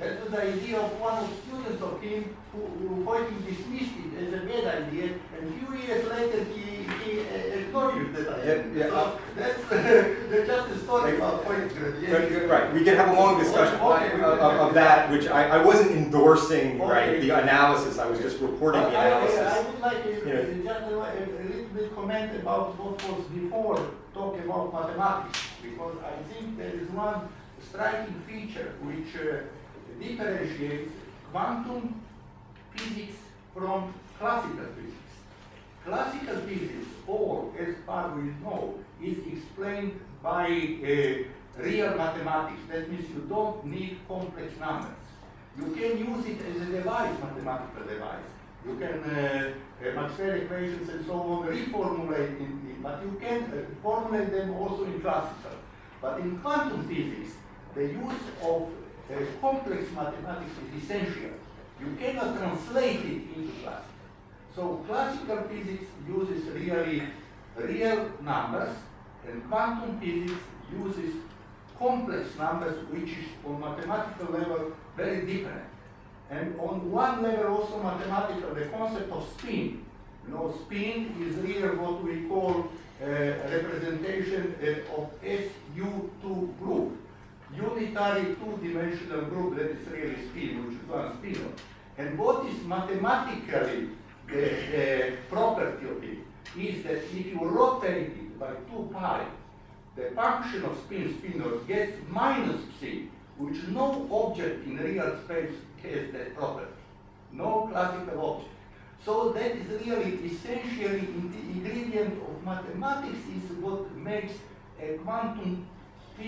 That was the idea of one of the students of him who, who Hawking dismissed it as a bad idea, and a few years later he, he uh, acknowledged that idea. Yeah, yeah. So that's, uh, that's just a story about Hawking radiation. Right, we can have a long discussion oh, okay. of, of, of that, which I, I wasn't endorsing okay. right, the analysis, I was just reporting but the analysis. I, I would like to yeah. just a, a little bit comment about what was before talking about mathematics, because I think there is one striking feature which uh, differentiates quantum physics from classical physics. Classical physics, or as far we know, is explained by uh, real mathematics. That means you don't need complex numbers. You can use it as a device, mathematical device. You can, uh, Maxwell equations and so on, reformulate it, but you can uh, formulate them also in classical. But in quantum physics, the use of Uh, complex mathematics is essential. You cannot translate it into classical. So classical physics uses really real numbers, and quantum physics uses complex numbers, which is on mathematical level very different. And on one level also mathematical, the concept of spin. You know, spin is really what we call uh, representation uh, of S U two group. Unitary two-dimensional group, that is really spin, which is one spin. And what is mathematically the, the property of it is that if you rotate it by two pi, the function of spin spinor gets minus psi, which no object in real space has that property. No classical object. So that is really essentially the ingredient of mathematics is what makes a quantum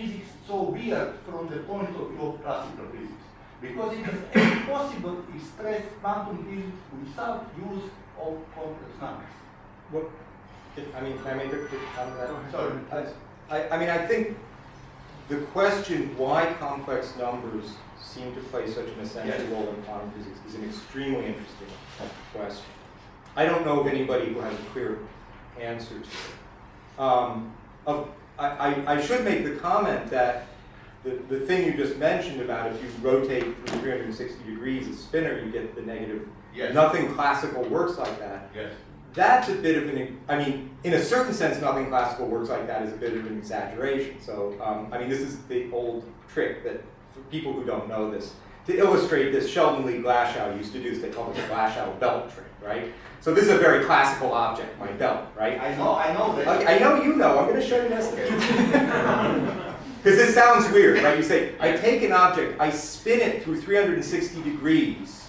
physics so weird from the point of view of classical physics, because it is impossible to express quantum physics without use of complex numbers. Well, I mean, can I make a quick comment on that? Sorry. I, I mean, I think the question why complex numbers seem to play such an essential yes. role in quantum physics is an extremely interesting question. I don't know of anybody who has a clear answer to it. Um, of, I, I should make the comment that the, the thing you just mentioned about if you rotate from three hundred sixty degrees a spinner, you get the negative. Yes. Nothing classical works like that. Yes. That's a bit of an, I mean, in a certain sense, nothing classical works like that is a bit of an exaggeration. So, um, I mean, this is the old trick that, for people who don't know this, to illustrate this, Sheldon Lee Glashow used to do this, they called it the Glashow belt trick, right? So this is a very classical object, my belt, right? I know, I know that. Okay, I know you know, I'm going to show you an estimate. Because this sounds weird, right? You say, I take an object, I spin it through three hundred sixty degrees,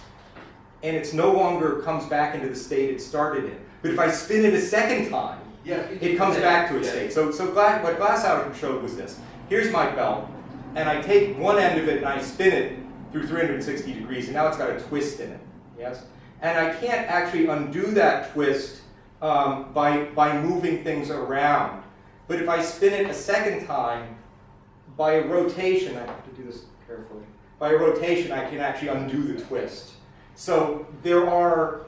and it's no longer comes back into the state it started in. But if I spin it a second time, yeah, it, it comes yeah, back to its yeah. state. So, so Gla what Glashow showed was this. Here's my belt, and I take one end of it and I spin it through three hundred sixty degrees, and now it's got a twist in it, yes? And I can't actually undo that twist um, by, by moving things around. But if I spin it a second time, by a rotation, I have to do this carefully, by a rotation I can actually undo the twist. So there are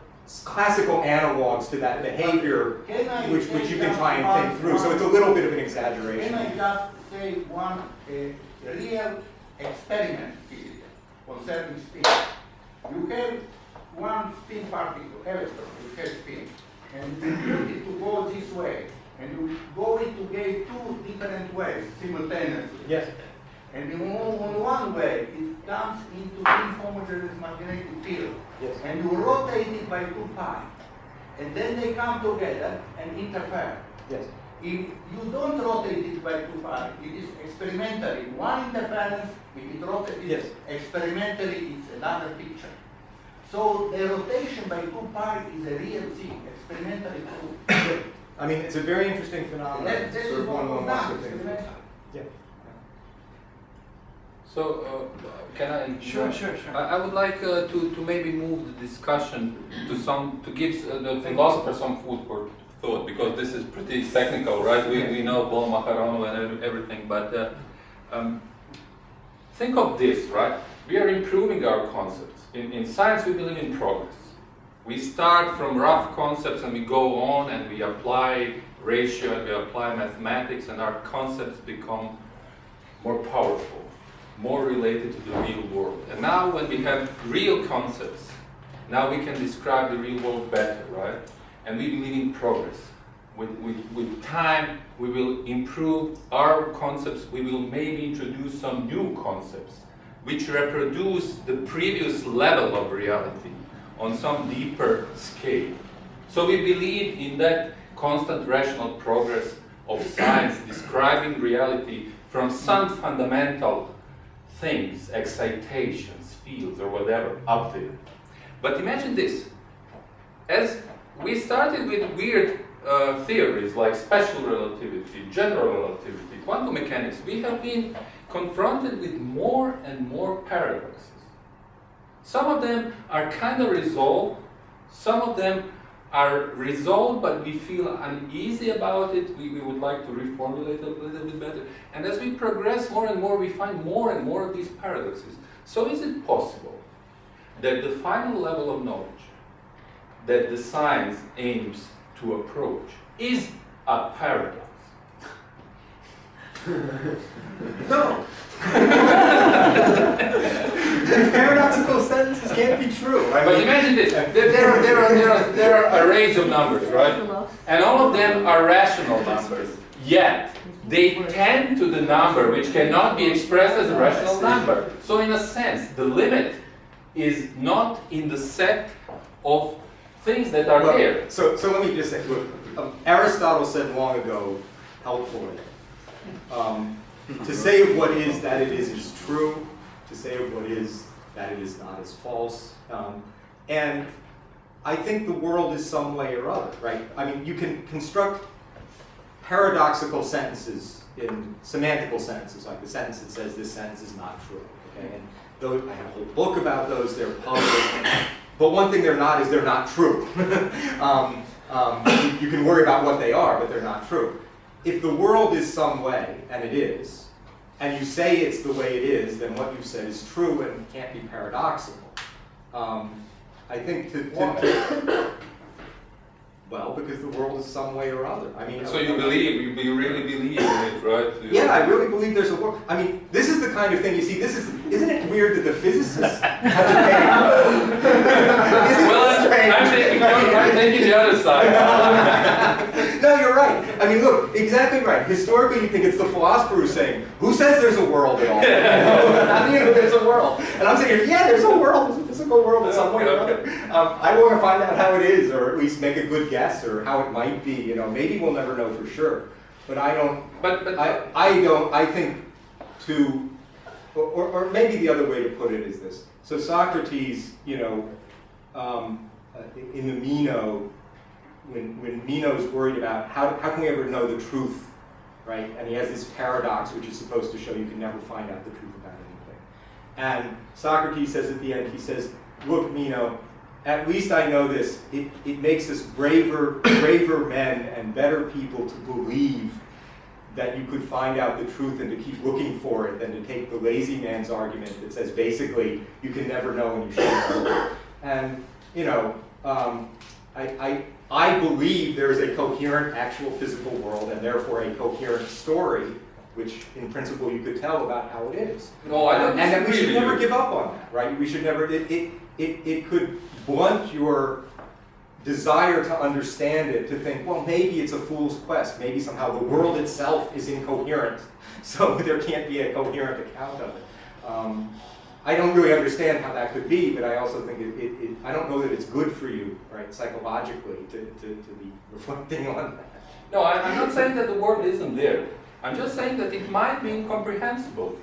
classical analogs to that behavior, which, which you can try and think through. So it's a little bit of an exaggeration. Can I just say one uh, real experiment period concerning spin? You have one spin particle, electron, you have spin, and you need it to go this way, and you go into gate two different ways simultaneously. Yes. And you move on one way, it comes into inhomogeneous magnetic field. Yes. And you rotate it by two pi. And then they come together and interfere. Yes. If you don't rotate it by two pi, it is experimentally. One interference, if it rotates yes. experimentally, it's another picture. So the rotation by two pi is a real thing, experimentally true. I mean, it's a very interesting phenomenon. That is one one yeah. So, uh, can I? Sure, sure, sure. I, I would like uh, to to maybe move the discussion to some to give uh, the philosopher some food for thought, because this is pretty technical, right? We we know Bohr, Macaronu, and everything, but uh, um, think of this, right? We are improving our concepts. In in science, we believe in progress. We start from rough concepts and we go on and we apply ratio and we apply mathematics, and our concepts become more powerful, more related to the real world. And now when we have real concepts, now we can describe the real world better, right? And we believe in progress. With, with, with time, we will improve our concepts. We will maybe introduce some new concepts which reproduce the previous level of reality on some deeper scale. So we believe in that constant rational progress of science, describing reality from some fundamental things, excitations, fields, or whatever, up there. But imagine this. As we started with weird uh, theories like special relativity, general relativity, quantum mechanics, we have been confronted with more and more paradoxes. Some of them are kind of resolved, some of them are resolved but we feel uneasy about it, we, we would like to reformulate it a little bit better. And as we progress more and more, we find more and more of these paradoxes. So is it possible that the final level of knowledge that the science aims to approach is a paradox? No! Paradoxical sentences can't be true. I but mean, imagine this: there, there, are, there, are, there, are, there are arrays of numbers, right? And all of them are rational numbers. Yet they tend to the number which cannot be expressed as a rational number. So, in a sense, the limit is not in the set of things that are well, there. So, so let me just say: look, um, Aristotle said long ago, helpfully. Um, To say of what is that it is is true, to say of what is that it is not is false. Um, and I think the world is some way or other, right? I mean, you can construct paradoxical sentences in semantical sentences, like the sentence that says this sentence is not true. Okay? And though I have a whole book about those, they're published. But one thing they're not is they're not true. um, um, you, you can worry about what they are, but they're not true. If the world is some way, and it is, and you say it's the way it is, then what you've said is true and can't be paradoxical. Um, I think to... to, to Well, because the world is some way or other. I mean, so you believe, you, you really believe in it, right? You yeah, I really believe there's a world. I mean, this is the kind of thing you see. This is, isn't it weird that the physicists have to pay? Well, I'm taking, I'm taking the other side. No, you're right. I mean, look, exactly right. Historically, you think it's the philosopher who's saying, "Who says there's a world at all? How do you know there's a world?" And I'm saying, "Yeah, there's a world. There's a physical world at some point or another. Um, I want to find out how it is, or at least make a good guess." Or how it might be, you know. Maybe we'll never know for sure, but I don't. But, but I, I don't. I think to, or, or maybe the other way to put it is this. So Socrates, you know, um, in the Meno, when when Meno's worried about how how can we ever know the truth, right? And he has this paradox, which is supposed to show you can never find out the truth about anything. And Socrates says at the end, he says, "Look, Meno. At least I know this. It, it makes us braver, braver men and better people to believe that you could find out the truth and to keep looking for it than to take the lazy man's argument that says basically you can never know and you should know." And you know, um, I, I I believe there is a coherent actual physical world and therefore a coherent story, which in principle you could tell about how it is. No, I don't. And that we should never give up on that, right? We should never. It it it, it could blunt your desire to understand it, to think, well, maybe it's a fool's quest. Maybe somehow the world itself is incoherent, so there can't be a coherent account of it. Um, I don't really understand how that could be, but I also think it, it, it, I don't know that it's good for you, right, psychologically, to, to, to be reflecting on that. No, I'm not saying that the world isn't there. I'm just saying that it might be incomprehensible.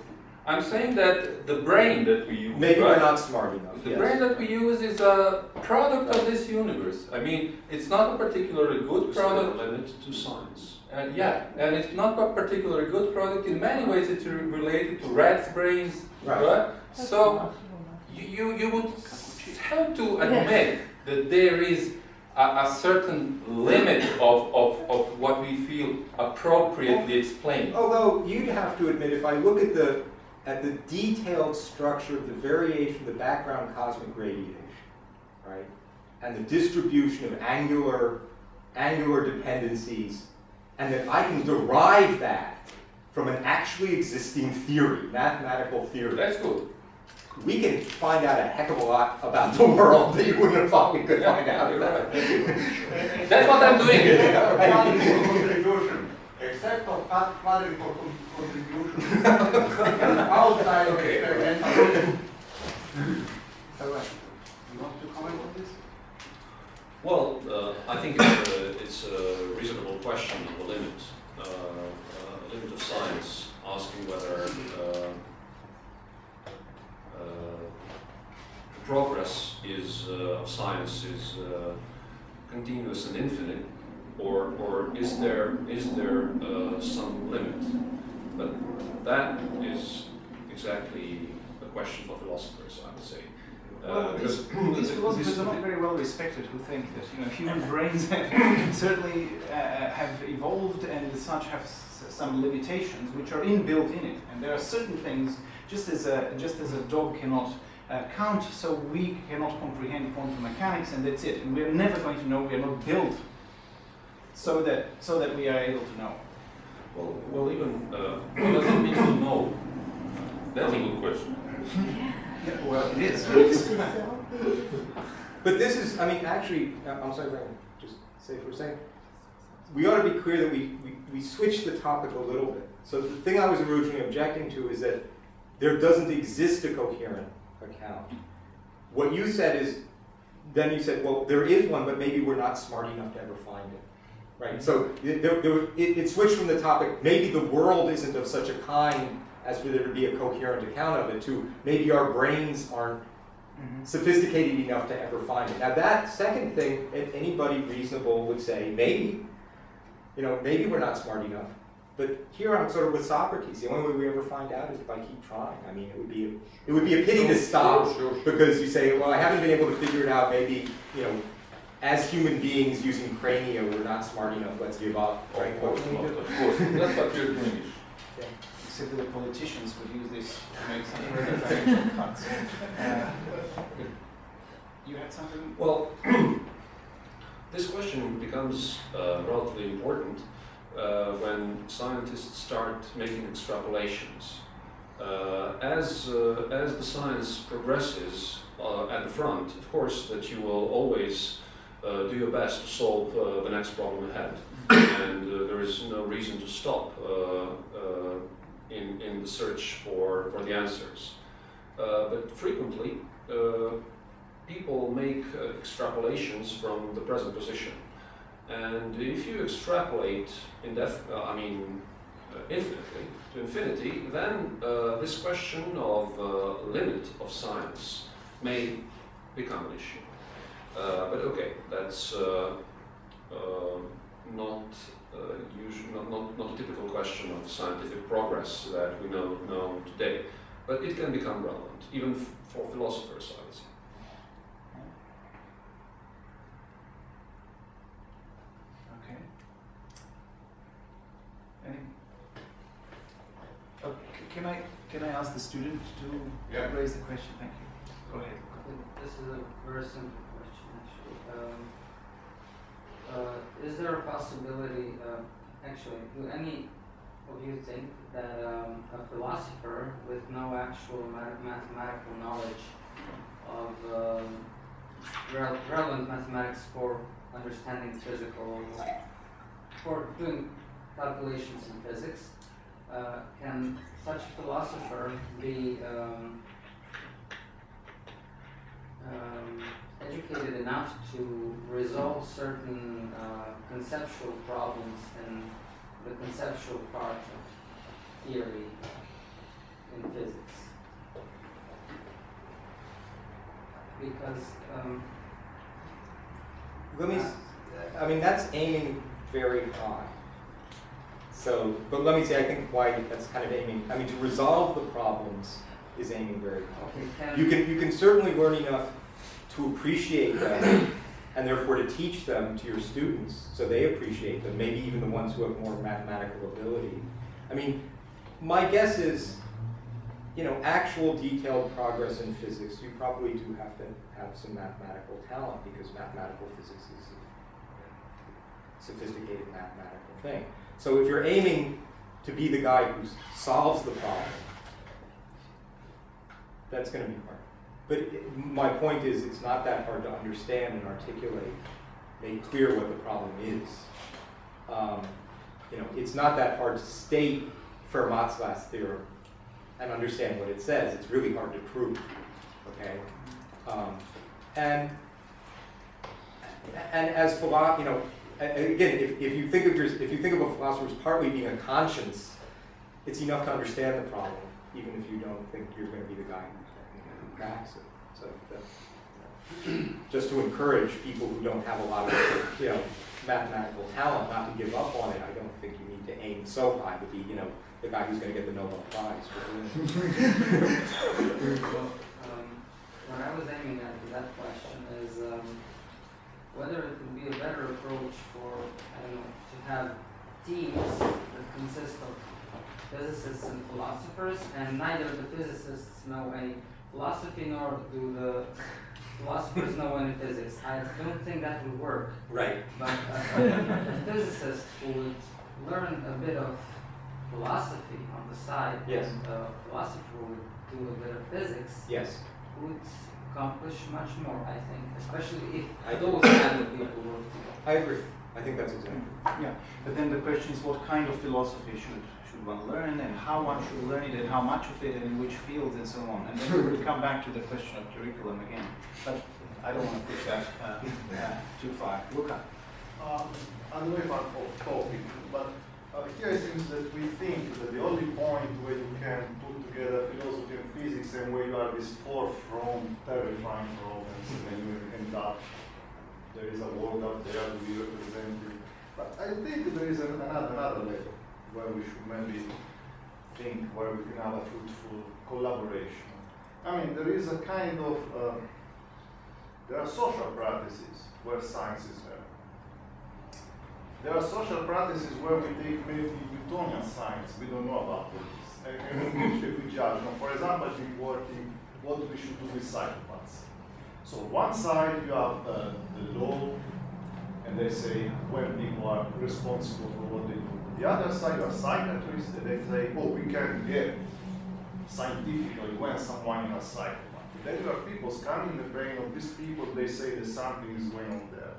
I'm saying that the brain that we use... Maybe right, we're not smart enough. The yes. brain that we use is a product of this universe. I mean, it's not a particularly good product... It's a limit to science. And yeah, and it's not a particularly good product. In many ways it's related to rats' brains. Right. right? So you, you would have to admit that there is a, a certain limit of, of, of what we feel appropriately explained. Although you'd have to admit, if I look at the... at the detailed structure of the variation, the background cosmic radiation, right, and the distribution of angular, angular dependencies, and that I can derive that from an actually existing theory, mathematical theory. That's good. We can find out a heck of a lot about the world that you wouldn't have thought we could yeah, find out about. Right. That's what I'm doing. Yeah, except for quadrilateral contribution outside of experimental. You want to comment on this? Well, uh, I think it's a, it's a reasonable question of the limit, uh, uh, limit of science, asking whether uh, uh, the progress is uh, of science is uh, continuous and infinite. Or, or is there is there uh, some limit? But that is exactly a question for philosophers, I would say. Uh, well, these, these philosophers are not very well respected, who think that you know human brains have certainly uh, have evolved and as such have s some limitations which are inbuilt in it, and there are certain things just as a just as a dog cannot. Uh, count, so we cannot comprehend quantum mechanics, and that's it. And we're never going to know. We are not built. So that so that we are able to know. Well, well, even uh, what does it mean to know? That's a good question. Yeah, well, it is. But this is, I mean, actually, I'm sorry, Brandon, just say for a second. We ought to be clear that we, we we switched the topic a little bit. So the thing I was originally objecting to is that there doesn't exist a coherent account. What you said is, then you said, well, there is one, but maybe we're not smart enough to ever find it. Right, so it, there, there, it, it switched from the topic, maybe the world isn't of such a kind as for there to be a coherent account of it, to maybe our brains aren't mm-hmm. sophisticated enough to ever find it. Now that second thing, if anybody reasonable would say, maybe, you know, maybe we're not smart enough. But here I'm sort of with Socrates. The only way we ever find out is if I keep trying. I mean, it would be a, it would be a pity to stop sure, sure, sure. because you say, well, I haven't been able to figure it out, maybe, you know, as human beings using crania, we're not smart enough, let's give up. Right? Of course, not, of course. That's what you're doing. Yeah. Except that the politicians would use this to make some further financial cuts. Uh, you had something? Well, this question question becomes uh, relatively important uh, when scientists start making extrapolations. Uh, as, uh, as the science progresses uh, at the front, of course, that you will always uh, do your best to solve uh, the next problem ahead. And uh, there is no reason to stop uh, uh, in, in the search for, for the answers. Uh, but frequently, uh, people make uh, extrapolations from the present position. And if you extrapolate indef- uh, I mean, uh, infinitely to infinity, then uh, this question of uh, limit of science may become an issue. Uh, but okay, that's uh, uh, not, uh, usual, not, not, not a typical question of scientific progress that we know, know today. But it can become relevant, even f for philosophers, I would say. Okay. Any? Oh, can I can I ask the student to yeah. raise the question? Thank you. Go ahead. This is a very simple question, actually. Um, uh, is there a possibility? Uh, actually, do any of you think that um, a philosopher with no actual ma mathematical knowledge of um, re relevant mathematics for understanding physical, for doing calculations in physics, uh, can such a philosopher be um, um, educated enough to resolve certain uh, conceptual problems in the conceptual part of theory in physics? Because um, let me, I mean, that's aiming very high. So, but let me say, I think why that's kind of aiming. I mean, to resolve the problems is aiming very high. Okay, you can you can certainly learn enough to appreciate that. And therefore to teach them to your students so they appreciate them, maybe even the ones who have more mathematical ability. I mean, my guess is, you know, actual detailed progress in physics, you probably do have to have some mathematical talent because mathematical physics is a sophisticated mathematical thing. So if you're aiming to be the guy who solves the problem, that's going to be hard. But my point is, it's not that hard to understand and articulate, make clear what the problem is. Um, you know, it's not that hard to state Fermat's last theorem and understand what it says. It's really hard to prove, okay? Um, and and as philo, you know, again, if, if you think of your, if you think of a philosopher as partly being a conscience, it's enough to understand the problem, even if you don't think you're going to be the guy. So, so that, you know, just to encourage people who don't have a lot of, you know, mathematical talent not to give up on it. I don't think you need to aim so high to be, you know, the guy who's going to get the Nobel Prize. Well, um, what I was aiming at that question is um, whether it would be a better approach for, I don't know, to have teams that consist of physicists and philosophers, and neither of the physicists know any philosophy, nor do the philosophers know any physics. I don't think that would work. Right. But uh, a physicist who would learn a bit of philosophy on the side, yes, and a philosopher who would do a bit of physics, yes, would accomplish much more, I think, especially if I those kind of people work together. I agree. I think that's exactly. Yeah. But then the question is, what kind of philosophy should one learn, and how one should learn it, and how much of it, and in which fields, and so on. And then we'll come back to the question of curriculum again. But I don't want to push that uh, yeah, too far. Luca? Um, I don't know if I'm off topic, but uh, here it seems that we think that the only point where you can put together philosophy and physics and where you are this far from terrifying problems, and you end up, there is a world out there to be represented. But I think there is another, another level where we should maybe think where we can have a fruitful collaboration. I mean, there is a kind of, um, there are social practices where science is there. There are social practices where we take maybe Newtonian science, we don't know about this, and we judge. Now, for example, I've been working what we should do with psychopaths. So one side you have uh, the law, and they say when people are responsible for what they do. The other side are psychiatrists, and they say, oh, we can get scientifically when someone is a psychopath. Then there are people scanning the brain of these people, they say that something is going on there.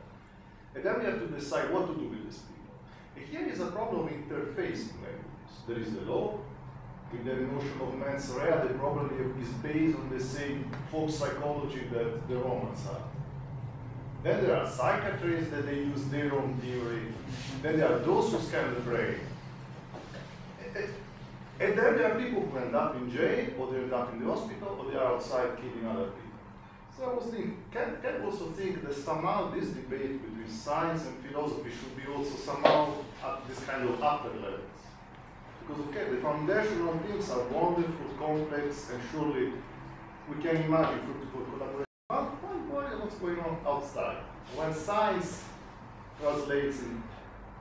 And then we have to decide what to do with these people. And here is a problem interfacing languages. There is the law, with the notion of mens rea, that probably is based on the same folk psychology that the Romans had. Then there are psychiatrists that they use their own theory. Then there are those who scan the brain. And then there are people who end up in jail, or they end up in the hospital, or they are outside killing other people. So I was thinking, can, can also think that somehow this debate between science and philosophy should be also somehow at this kind of upper levels. Because, okay, the foundational things are wonderful, complex, and surely we can imagine fruitful collaboration. But what's going on outside? When science translates in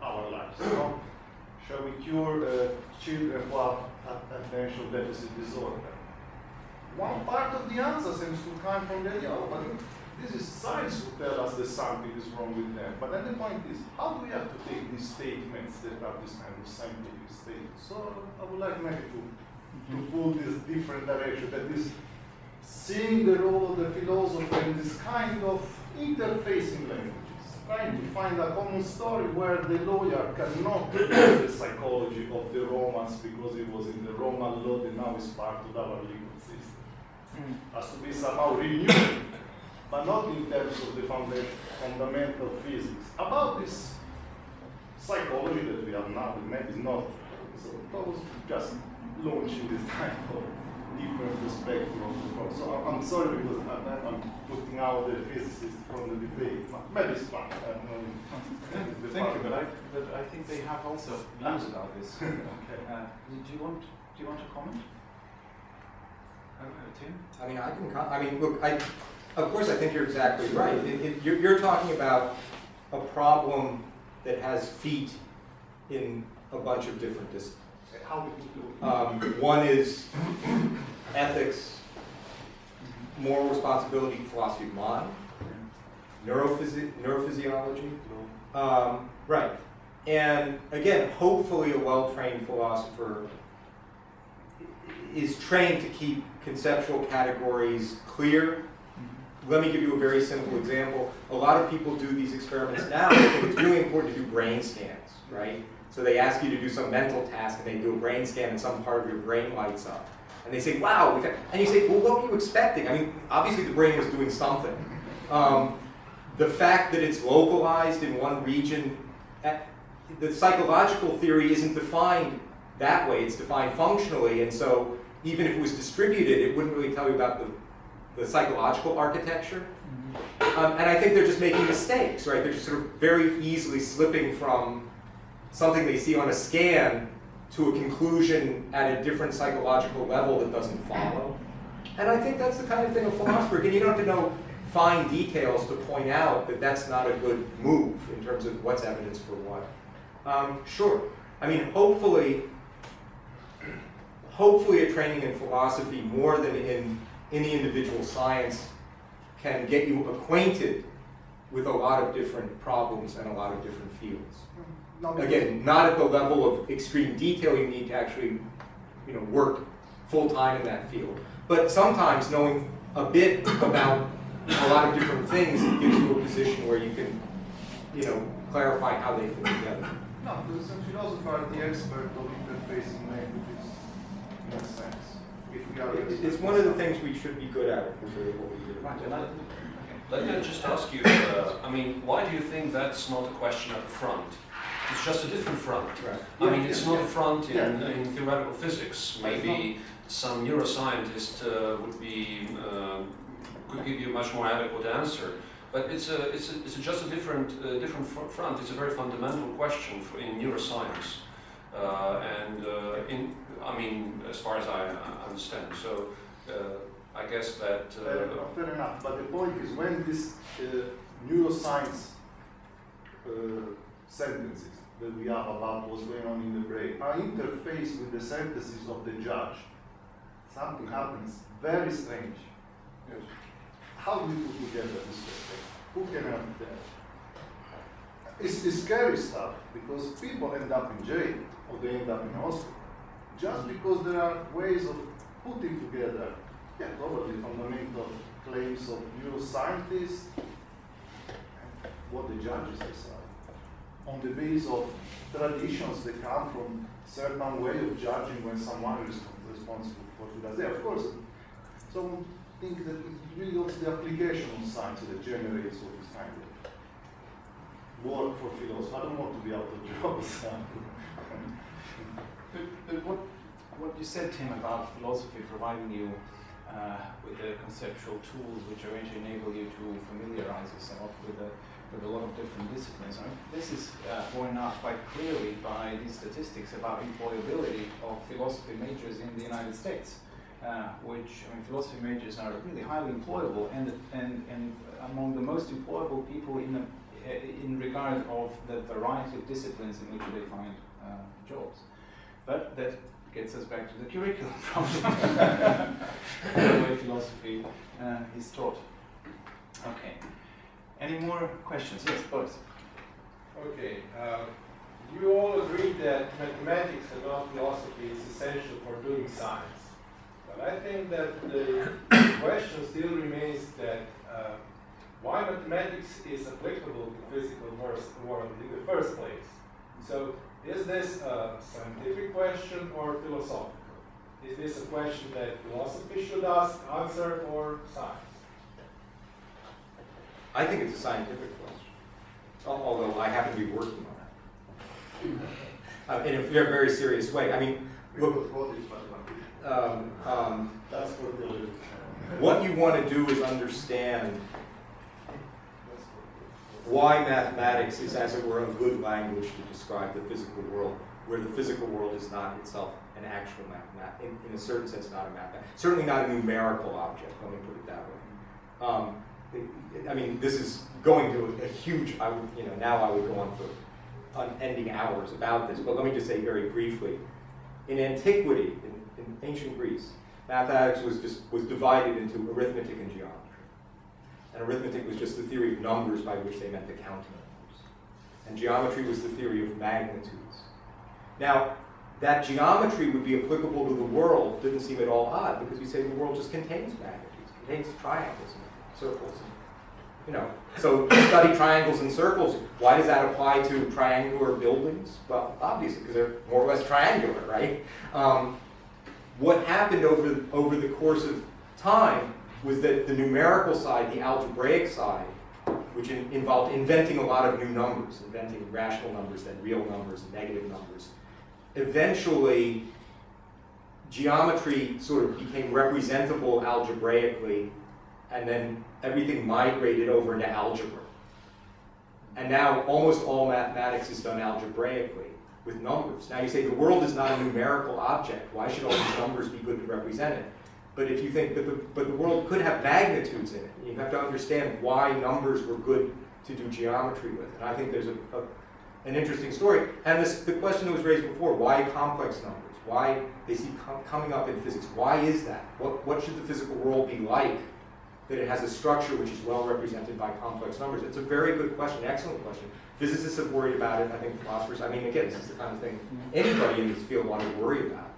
our lives, you know? Shall we cure uh, children who have attention deficit disorder? One part of the answer seems to come from the idea, but this is science who tell us that something is wrong with them. But then the point is, how do we have to take these statements that are this kind of scientific statements? So I would like maybe to, to pull this different direction, that is seeing the role of the philosopher in this kind of interfacing language. Trying to find a common story where the lawyer cannot use the psychology of the Romans because it was in the Roman law that now is part of our legal system. Mm. Has to be somehow renewed, but not in terms of the fundamental physics. About this psychology that we have now, maybe not. So that was just launching this type of different perspective of the problem. So I'm sorry because I'm, I'm putting out the physicists from the debate. Maybe it's fun. Thank you, but I, but I think they have also views about this. Okay. Uh, do you want Do you want to comment, uh, Tim? I mean, I can. I mean, look. I, of course, I think you're exactly right. It, it, you're, you're talking about a problem that has feet in a bunch of different disciplines. How we do it. Um, one is ethics, moral responsibility, philosophy of mind, neurophysi neurophysiology. Um, right. And again, hopefully a well-trained philosopher is trained to keep conceptual categories clear. Let me give you a very simple example. A lot of people do these experiments now. I think it's really important to do brain scans, right? So they ask you to do some mental task, and they do a brain scan, and some part of your brain lights up. And they say, wow. And you say, well, what were you expecting? I mean, obviously the brain was doing something. Um, the fact that it's localized in one region, the psychological theory isn't defined that way. It's defined functionally. And so even if it was distributed, it wouldn't really tell you about the, the psychological architecture. Um, and I think they're just making mistakes, right? They're just sort of very easily slipping from something they see on a scan to a conclusion at a different psychological level that doesn't follow. And I think that's the kind of thing a philosopher, again, you don't have to know fine details to point out that that's not a good move in terms of what's evidence for what. Um, sure, I mean, hopefully, hopefully a training in philosophy more than in any individual science can get you acquainted with a lot of different problems and a lot of different fields. Again, not at the level of extreme detail you need to actually, you know, work full-time in that field. But sometimes knowing a bit about a lot of different things gives you a position where you can, you know, clarify how they fit together. No, because a philosopher are the expert of interfacing languages in a sense. If we are it's, it's one of the things we should be good at if we're able to do. Right. Right. Let me just ask you, uh, I mean, why do you think that's not a question up front? It's just a different front. Right. I yeah, mean, it's yeah, not a yeah. front in, yeah. in theoretical physics. Maybe some neuroscientist uh, would be uh, could give you a much more adequate answer. But it's a it's a, it's a just a different uh, different front. It's a very fundamental question for in neuroscience, uh, and uh, in I mean, as far as I understand. So uh, I guess that uh, fair, enough, fair enough. But the point is when this uh, neuroscience. Uh, sentences that we have about what's going on in the brain are interfaced with the sentences of the judge. Something happens very strange. Yes. How do we put together this perspective? Who can help that? it's, it's scary stuff because people end up in jail or they end up in hospital just because there are ways of putting together, yeah, probably fundamental claims of neuroscientists and what the judges decide on the basis of traditions that come from certain way of judging when someone is responsible for what he does there. Of course, some think that it really looks the application of science that generates all this kind of work for philosophers. I don't want to be out of job. but but what, what you said, Tim, about philosophy providing you uh, with the conceptual tools which are going to enable you to familiarize yourself with the with a lot of different disciplines. I mean, this is uh, borne out quite clearly by these statistics about employability of philosophy majors in the United States, uh, which I mean, philosophy majors are really highly employable and and and among the most employable people in the, in regard of the variety of disciplines in which they find uh, jobs. But that gets us back to the curriculum problem, the way philosophy uh, is taught. Okay. Any more questions? Yes, Boris. Okay. Uh, do you all agree that mathematics and not philosophy is essential for doing science? But I think that the question still remains that uh, why mathematics is applicable to physical world in the first place. So is this a scientific question or philosophical? Is this a question that philosophy should ask, answer, or science? I think it's a scientific question, although I happen to be working on it uh, in a very, very serious way. I mean, look, um, um, what you want to do is understand why mathematics is, as it were, a good language to describe the physical world, where the physical world is not itself an actual mathematics, in, in a certain sense, not a mathematics, certainly not a numerical object, let me put it that way. Um, I mean, this is going to a, a huge, I would, you know, now I would go on for unending hours about this, but let me just say very briefly. In antiquity, in, in ancient Greece, mathematics was just was divided into arithmetic and geometry. And arithmetic was just the theory of numbers by which they meant the counting of numbers. And geometry was the theory of magnitudes. Now, that geometry would be applicable to the world didn't seem at all odd, because you say the world just contains magnitudes, contains triangles, circles, you know. So study triangles and circles. Why does that apply to triangular buildings? Well, obviously, because they're more or less triangular, right? Um, what happened over over the course of time was that the numerical side, the algebraic side, which in, involved inventing a lot of new numbers, inventing rational numbers, then real numbers, negative numbers. Eventually, geometry sort of became representable algebraically. And then everything migrated over into algebra. And now almost all mathematics is done algebraically with numbers. Now you say the world is not a numerical object. Why should all these numbers be good to represent it? But if you think that the, but the world could have magnitudes in it, you have to understand why numbers were good to do geometry with. And I think there's a, a, an interesting story. And this, the question that was raised before, why complex numbers? Why they see com coming up in physics? Why is that? What, what should the physical world be like that it has a structure which is well represented by complex numbers? It's a very good question, excellent question. Physicists have worried about it, I think philosophers, I mean, again, this is the kind of thing anybody in this field ought to worry about.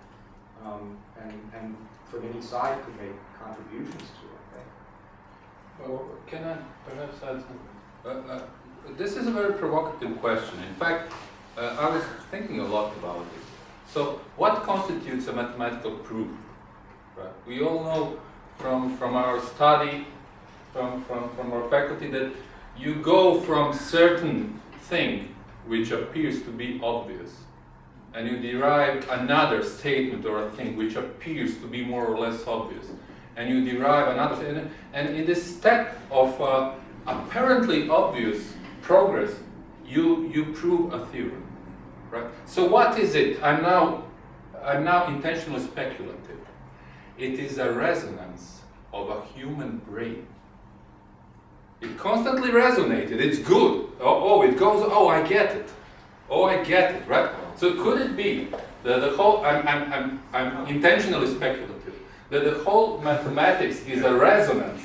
Um, and, and from any side could make contributions to it, I think. Well, can I perhaps add something? Uh, uh, this is a very provocative question. In fact, uh, I was thinking a lot about it. So what constitutes a mathematical proof? Right. We all know From, from our study, from, from, from our faculty, that you go from certain thing which appears to be obvious and you derive another statement or a thing which appears to be more or less obvious and you derive another thing. And in this step of uh, apparently obvious progress, you, you prove a theorem. Right? So what is it? I'm now, I'm now intentionally speculative. It is a resonance of a human brain. It constantly resonated. It's good. Oh, oh, it goes, oh, I get it. Oh, I get it, right? So could it be that the whole, I'm, I'm, I'm, I'm intentionally speculative, that the whole mathematics is a resonance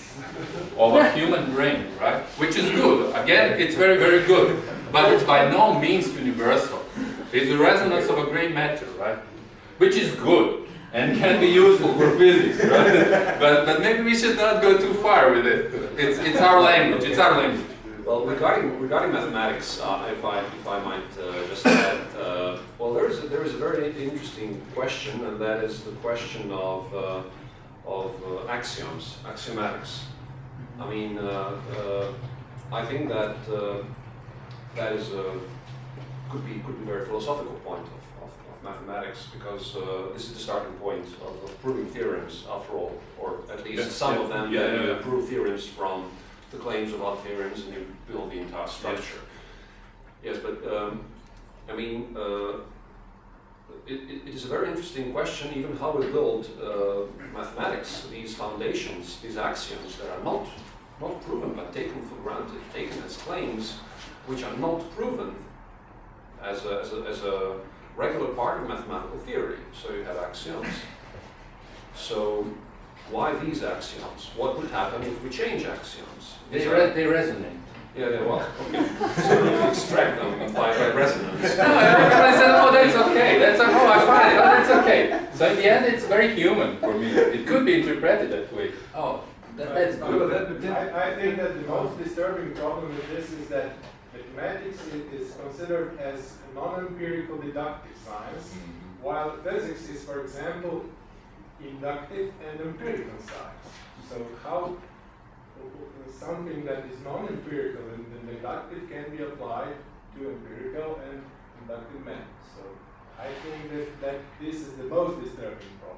of a human brain, right? Which is good. Again, it's very, very good. but it's by no means universal. It's the resonance of a gray matter, right? Which is good and can be useful for physics, right? But, but maybe we should not go too far with it. It's, it's our language, it's our language. Well, regarding, regarding mathematics, uh, if, I, if I might uh, just add, uh, well, there is, a, there is a very interesting question, and that is the question of, uh, of uh, axioms, axiomatics. I mean, uh, uh, I think that uh, that is a, could be could be a very philosophical point of, of, of mathematics, because uh, this is the starting point of, of proving theorems, after all, or at least yes, some yeah, of them. Yeah, yeah, yeah. You prove theorems from the claims of other theorems, and you build the entire structure. Yes, yes, but um, I mean, uh, it, it is a very interesting question, even how we build uh, mathematics, these foundations, these axioms that are not. Not proven, but taken for granted, taken as claims, which are not proven as a, as a, as a regular part of mathematical theory. So you have axioms. So why these axioms? What would happen if we change axioms? They, re they resonate. Yeah, they well, okay. So you extract them by resonance. No, I said, oh, that's okay. That's okay. Oh, I find it. Oh, that's okay. So in the end, it's very human for me. It could be interpreted that way. Oh. That, that's good. That, that, I, I think that the most disturbing problem with this is that mathematics is considered as non-empirical deductive science, mm-hmm. while physics is, for example, inductive and empirical science. So how something that is non-empirical and, and deductive can be applied to empirical and inductive math. So I think that, that this is the most disturbing problem.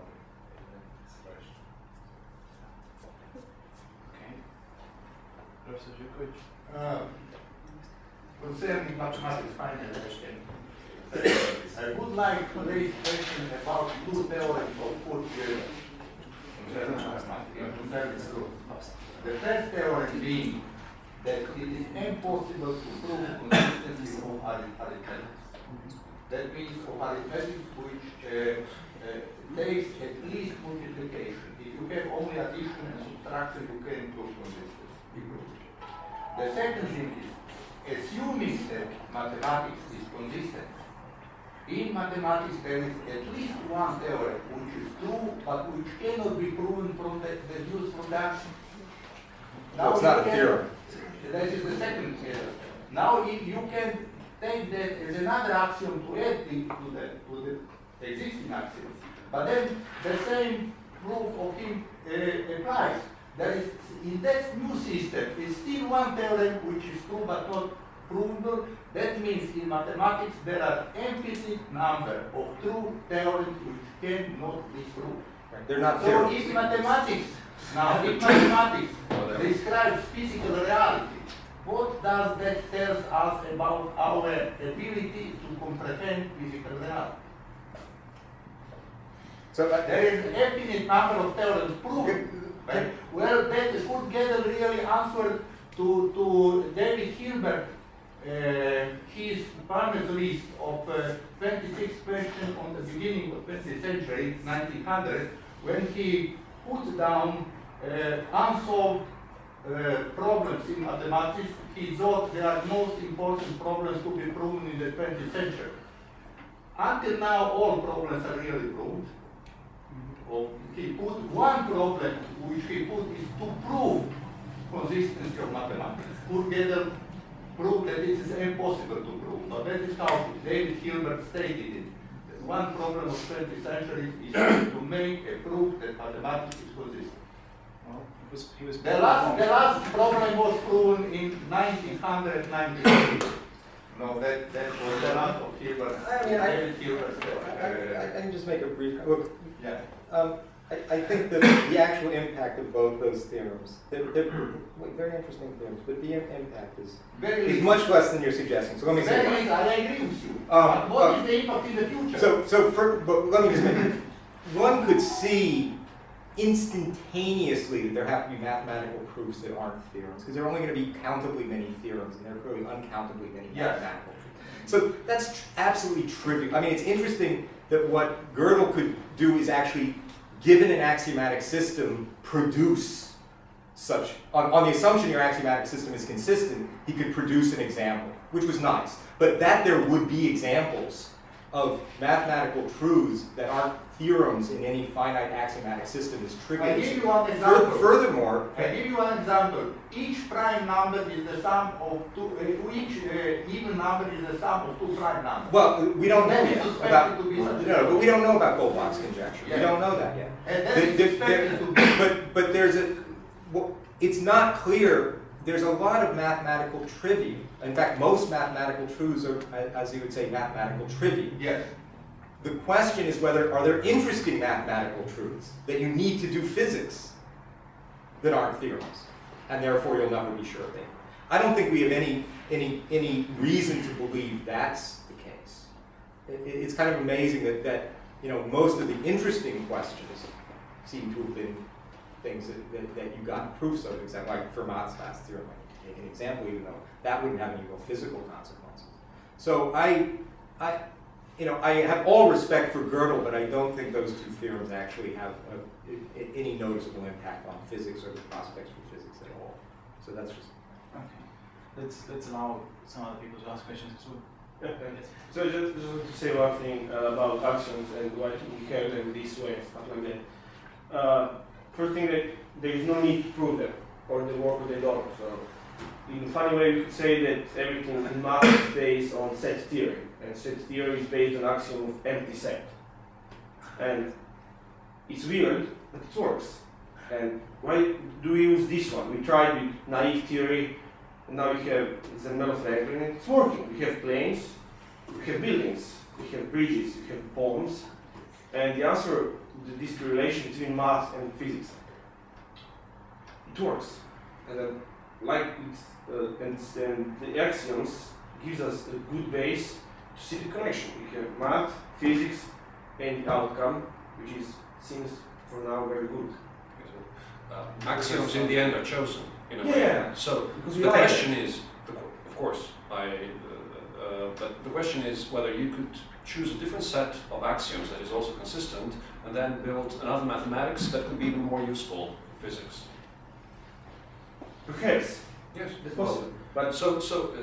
Uh, concerning mathematics final question, I would like to raise a question about two theorems of Kurt Gödel concerning mathematics. The first theorem being that it is impossible to prove consistency of arithmetics. That means of arithmetic which uh, uh, takes at least multiplication. If you have only addition and subtraction, you can prove consistency. The second thing is, assuming that mathematics is consistent, in mathematics there is at least one theorem which is true, but which cannot be proven from the, the views from the axioms. Now it's not a theorem. That is the second theorem. Now if you can take that as another axiom to add it to the, to the existing axioms, but then the same proof of him uh, applies. There is, in that new system, is still one theorem which is true but not provable. That means in mathematics there are infinite number of true theorems which cannot be proved. They're not so theorems. If mathematics now if mathematics describes physical reality, what does that tell us about our ability to comprehend physical reality? So uh, there is an infinite number of theorems proved. Right. Well, that could Gödel really answer to, to David Hilbert, uh, his famous list of uh, twenty-six questions on the beginning of the twentieth century, nineteen hundred, when he put down uh, unsolved uh, problems in mathematics. He thought they are most important problems to be proven in the twentieth century. Until now, all problems are really proved. He put one problem which he put is to prove consistency of mathematics. Kurt Gödel proved that it is impossible to prove. Now that is how David Hilbert stated it. That one problem of twentieth century is to make a proof that mathematics is consistent. Well, it was, he was the, last, the last problem was proven in nineteen ninety-eight. No, that, that was the last of Hilbert. I mean, David I, Hilbert's I, I, I, I can just make a brief look. Yeah. Um, I, I think that the actual impact of both those theorems, they're, they're very interesting theorems, but the impact is, is much less than you're suggesting. So let me say that. I agree with you. Um, but what um, is the impact in the future? So, so for, but let me just make it. One could see instantaneously that there have to be mathematical proofs that aren't theorems, because there are only going to be countably many theorems, and there are clearly uncountably many yes. mathematical proofs. So that's tr absolutely trivial. I mean, it's interesting that what Gödel could do is actually, given an axiomatic system, produce such, on, on the assumption your axiomatic system is consistent, he could produce an example. which was nice. But that there would be examples of mathematical truths that aren't theorems in any finite axiomatic system is tricky. I give you one example. Furthermore, I give you one example. Each prime number is the sum of two. Uh, each uh, even number is the sum of two prime numbers. Well, we don't know yet about. To be no, but we don't know about Goldbach's conjecture. Yeah. We don't know that yet. And that the, is there, to be. But but there's a. Well, it's not clear. There's a lot of mathematical trivia. In fact, most mathematical truths are, as you would say, mathematical trivia. Yes. The question is whether are there interesting mathematical truths that you need to do physics that aren't theorems, and therefore you'll never be sure of them. I don't think we have any any any reason to believe that's the case. It, it's kind of amazing that that you know most of the interesting questions seem to have been things that that, that you got proofs of, except like Fermat's Last Theorem, I can take an example, even though that wouldn't have any real physical consequences. So I I. You know, I have all respect for Gödel, but I don't think those two theorems actually have a, a, any noticeable impact on physics or the prospects for physics at all. So that's just okay. Let's let's allow some other people to ask questions too. Yeah. Yes. So just, just to say one thing uh, about axioms and why we carry them this way and stuff like that. Uh, first thing that there is no need to prove them, or they work or they don't. So in a funny way, you could say that everything in math is based on set theory. And set theory is based on axiom of empty set. And it's weird, but it works. And why do we use this one? We tried with naive theory, and now we have Zermelo-Fraenkel, and it's working. We have planes, we have buildings, we have bridges, we have bombs. And the answer to this relation between math and physics, it works. And then, like uh, and, and the axioms gives us a good base to see the connection. We have math, physics, and the outcome, which is seems for now very good. Uh, axioms in the end are chosen in a yeah, way. Yeah. So the question it. is, of course, I. Uh, uh, but the question is whether you could choose a different set of axioms that is also consistent, and then build another mathematics that could be even more useful for physics. Perhaps. Yes, it's possible. But so, so uh,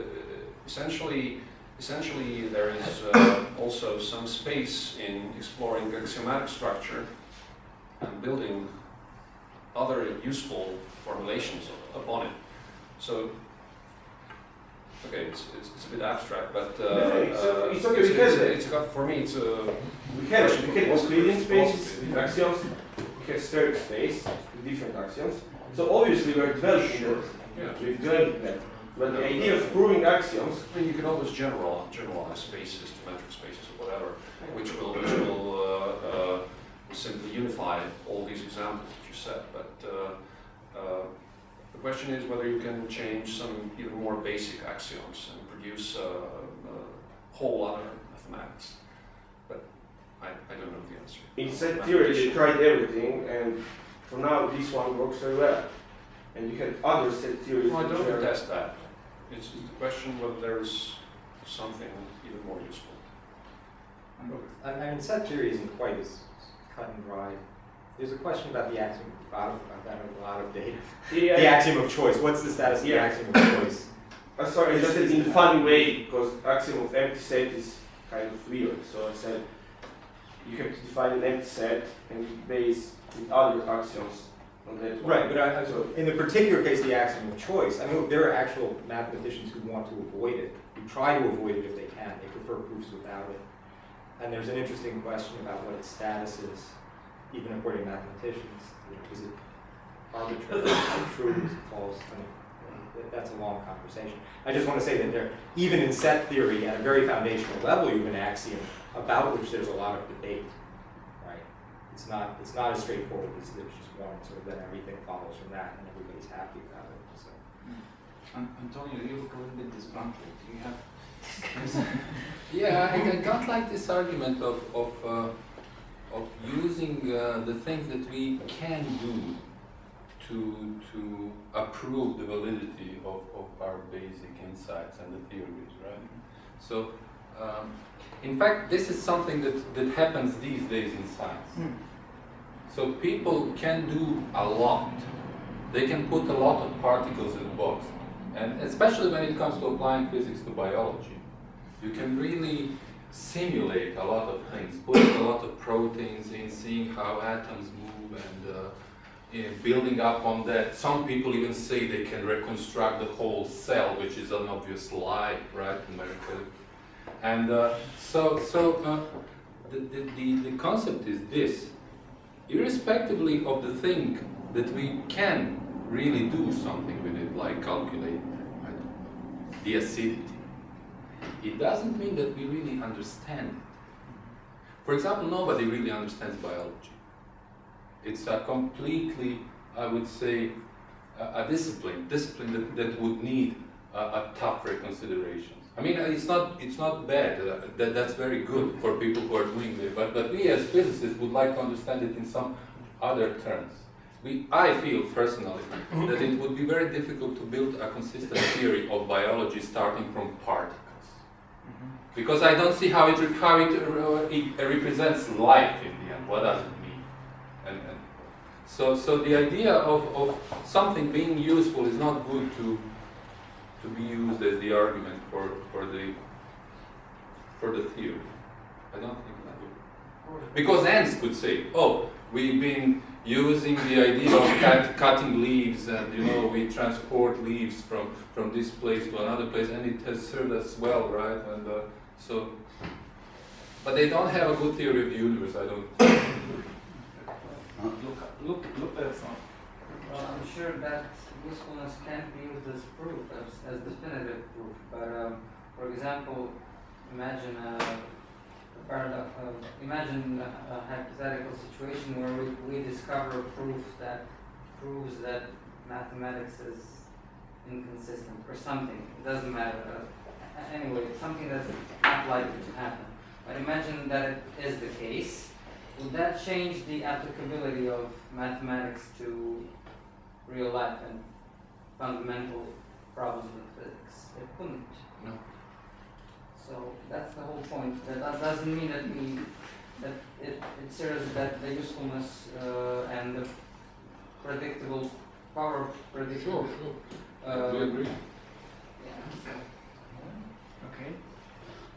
essentially, essentially, there is uh, also some space in exploring axiomatic structure and building other useful formulations upon it. So, okay, it's it's, it's a bit abstract, but uh, no, it's, uh, it's, okay, it's, it's, it's, it's got for me. It's a we have we have Euclidean spaces with axioms. We have spherical space with different axioms. So obviously we're developing that. Yeah. We've developed that. But the idea of proving axioms, I mean, you can always general, generalize spaces to metric spaces or whatever, which will, which will uh, uh, simply unify all these examples that you said. But uh, uh, the question is whether you can change some even more basic axioms and produce a, a whole other mathematics. But I, I don't know the answer. In set theory, they tried everything, and for now, this one works very well. And you had other set theories. Well, I don't contest that. It's the question whether there is something even more useful. I, I mean, set theory isn't quite as cut and dry. There's a question about the axiom of about that a lot of data. Yeah. The axiom of choice. What's the status of yeah. the axiom of choice? I'm sorry, I just said in a funny way because axiom of empty set is kind of weird. So I said you have to define an empty set and base with other axioms. Right, but I, so in the particular case, the axiom of choice, I mean, look, there are actual mathematicians who want to avoid it, who try to avoid it if they can. They prefer proofs without it. And there's an interesting question about what its status is, even according to mathematicians. Is it arbitrary? Is it true? Is it false? I mean, that's a long conversation. I just want to say that there, even in set theory, at a very foundational level, you have an axiom about which there's a lot of debate. It's not, it's not as straightforward as there's just one, so then everything follows from that and everybody's happy about it. So. Um, Antonio, you've a little bit disgruntled. Do you have... yeah, I, I don't like this argument of, of, uh, of using uh, the things that we can do to, to approve the validity of, of our basic insights and the theories, right? So. Um, In fact, this is something that, that happens these days in science. Mm. So people can do a lot. They can put a lot of particles in a box and especially when it comes to applying physics to biology. You can really simulate a lot of things, putting a lot of proteins in, seeing how atoms move, and uh, in building up on that. Some people even say they can reconstruct the whole cell, which is an obvious lie, right, numerically. And uh, so, so uh, the, the, the concept is this: irrespectively of the thing that we can really do something with it, like calculate, right, the acidity, it doesn't mean that we really understand it. For example, nobody really understands biology. It's a completely, I would say, a, a discipline, discipline that, that would need a, a tough reconsideration. I mean, it's not, it's not bad, uh, that, that's very good for people who are doing it, but, but we as physicists would like to understand it in some other terms. We, I feel personally that it would be very difficult to build a consistent theory of biology starting from particles. Because I don't see how it, how it, uh, it represents life in the end, what does it mean? And, and so, so the idea of, of something being useful is not good to, to be used as the argument for, for, the, for the theory. I don't think that would. Because ants could say, oh, we've been using the idea of cut, cutting leaves, and you know, we transport leaves from, from this place to another place, and it has served us well, right? And uh, so, but they don't have a good theory of the universe, I don't think. Look, look, look at some. Well, I'm sure that usefulness can't be used as proof, as, as definitive proof, but um, for example, imagine a, a paradox, uh, imagine a hypothetical situation where we, we discover a proof that proves that mathematics is inconsistent, or something, it doesn't matter, uh, anyway, something that's not likely to happen. But imagine that it is the case. Would that change the applicability of mathematics to real life and fundamental problems in physics? It couldn't. No. So that's the whole point. That, that doesn't mean that we that it, it serves that the usefulness uh, and the predictable power of prediction. Sure, sure. Uh, Do you agree? Yeah. So. Okay.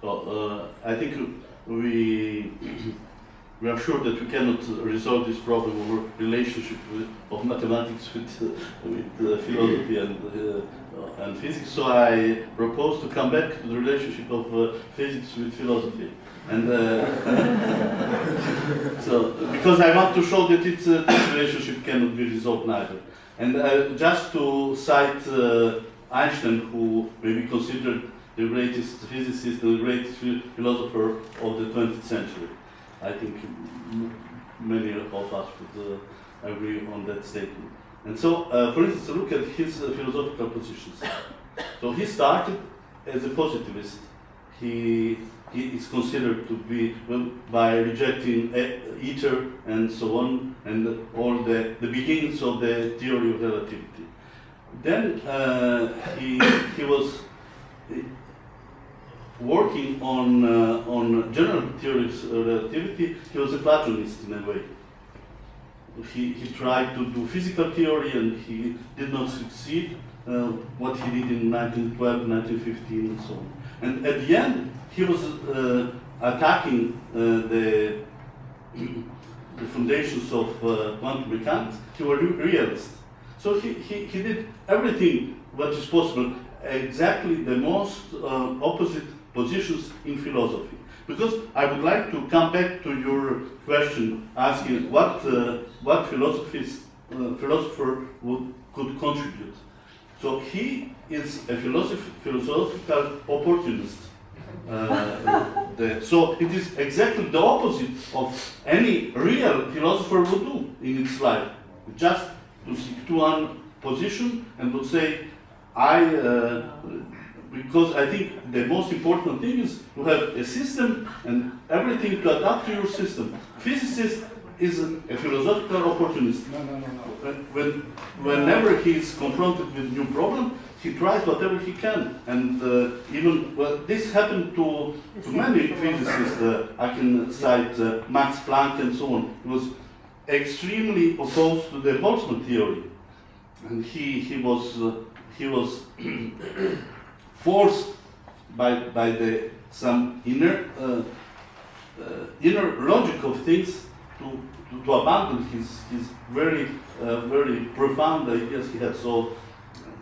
Well, uh, I think we. We are sure that we cannot resolve this problem over relationship with, of mathematics with, uh, with uh, philosophy and, uh, and physics. So I propose to come back to the relationship of uh, physics with philosophy. And uh, so, because I want to show that it's, uh, this relationship cannot be resolved neither. And uh, just to cite uh, Einstein, who may be considered the greatest physicist, the greatest philosopher of the twentieth century. I think many of us would uh, agree on that statement. And so, uh, for instance, look at his uh, philosophical positions. So he started as a positivist. He, he is considered to be, well, by rejecting ether and so on, and all the, the beginnings of the theory of relativity. Then uh, he, he was working on, uh, on general theories of relativity. He was a Platonist in a way. He, he tried to do physical theory and he did not succeed, uh, what he did in nineteen twelve, nineteen fifteen and so on. And at the end, he was uh, attacking uh, the, the foundations of uh, quantum mechanics. He was a realist. So he, he, he did everything what is possible, exactly the most uh, opposite positions in philosophy. Because I would like to come back to your question asking what, uh, what philosophies, uh, philosopher would, could contribute. So he is a philosoph philosophical opportunist. Uh, the, so it is exactly the opposite of any real philosopher would do in its life. Just to stick to one position and would say, I, uh, because I think the most important thing is to have a system and everything to adapt to your system. Physicist is a philosophical opportunist. No, no, no, no. When, whenever he is confronted with new problem, he tries whatever he can. And uh, even, well, this happened to, to many physicists. Uh, I can cite uh, Max Planck and so on. He was extremely opposed to the Boltzmann theory. And he, he was... Uh, he was forced by by the some inner uh, uh, inner logic of things to to, to abandon his his very uh, very profound ideas he had. So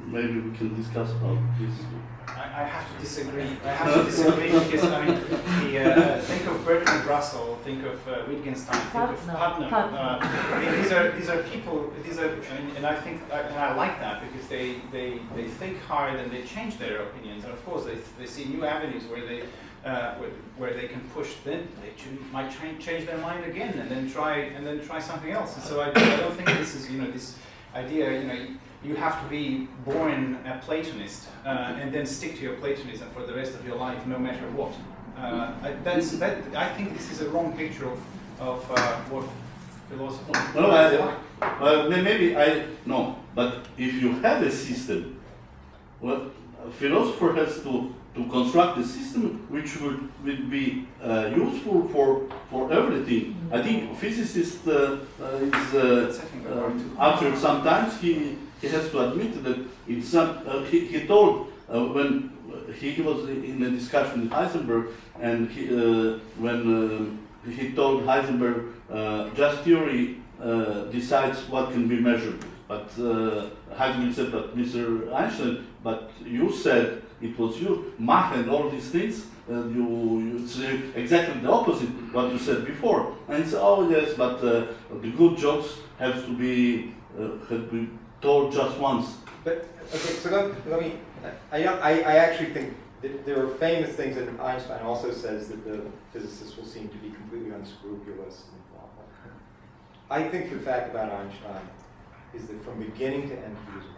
maybe we can discuss about this. I, I have to disagree. I have to disagree because I mean, the, uh, think of Bertrand Russell, think of uh, Wittgenstein, think Putnam. of Putnam. Putnam. Uh, these are these are people. These are, I mean, and I think, and I like that because they they they think hard and they change their opinions. And of course, they they see new avenues where they uh, where, where they can push. Then they choose, might try and change their mind again, and then try and then try something else. And so I, I don't think this is you know this idea you know. You have to be born a Platonist uh, and then stick to your Platonism for the rest of your life, no matter what. Uh, I, that's, that, I think this is a wrong picture of, of uh, what philosophy. No, I, uh, maybe I no. But if you have a system, well, a philosopher has to to construct a system which would would be uh, useful for for everything. I think physicist uh, is uh, uh, after sometimes he. He has to admit that in some, uh, he, he told uh, when he, he was in a discussion with Heisenberg, and he, uh, when uh, he told Heisenberg, uh, just theory uh, decides what can be measured. But uh, Heisenberg said, but Mister Einstein, but you said it was you, Mach and all these things, and you, you say exactly the opposite what you said before. And he said, oh yes, but uh, the good jokes have to be, uh, have to be told just once. But okay, so let, let me. I, I I actually think that there are famous things that Einstein also says that the physicists will seem to be completely unscrupulous and blah blah. I think the fact about Einstein is that from beginning to end he was a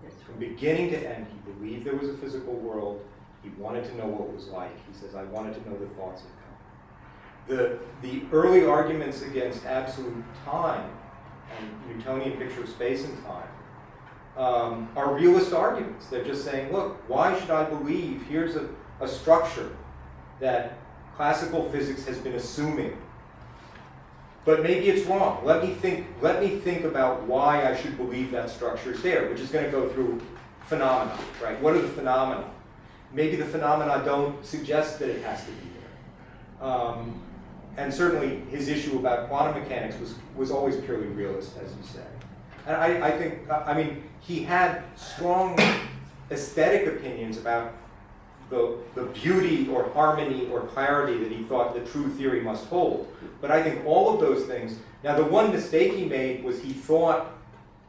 realist. From beginning to end he believed there was a physical world. He wanted to know what it was like. He says, I wanted to know the thoughts of God. The the early arguments against absolute time and Newtonian picture of space and time, um, are realist arguments. They're just saying, look, why should I believe here's a, a structure that classical physics has been assuming? But maybe it's wrong. Let me think, let me think about why I should believe that structure is there, which is going to go through phenomena, right? What are the phenomena? Maybe the phenomena don't suggest that it has to be there. Um, And certainly, his issue about quantum mechanics was, was always purely realist, as you say. And I, I think, I mean, he had strong aesthetic opinions about the, the beauty or harmony or clarity that he thought the true theory must hold. But I think all of those things, now the one mistake he made was he thought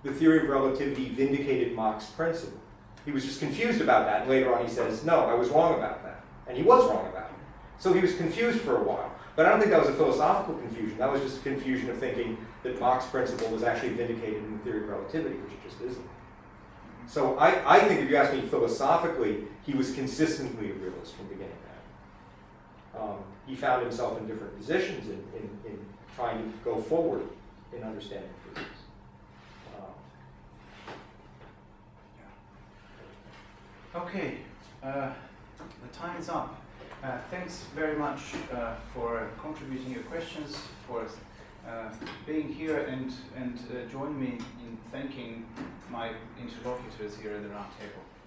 the theory of relativity vindicated Mach's principle. He was just confused about that. And later on he says, no, I was wrong about that. And he was wrong about it. So he was confused for a while. But I don't think that was a philosophical confusion. That was just a confusion of thinking that Mach's principle was actually vindicated in the theory of relativity, which it just isn't. So I, I think if you ask me philosophically, he was consistently a realist from the beginning to end. Um, he found himself in different positions in, in, in trying to go forward in understanding physics. Um, okay, uh, the time is up. Uh, thanks very much uh, for contributing your questions, for uh, being here, and, and uh, join me in thanking my interlocutors here at the round table.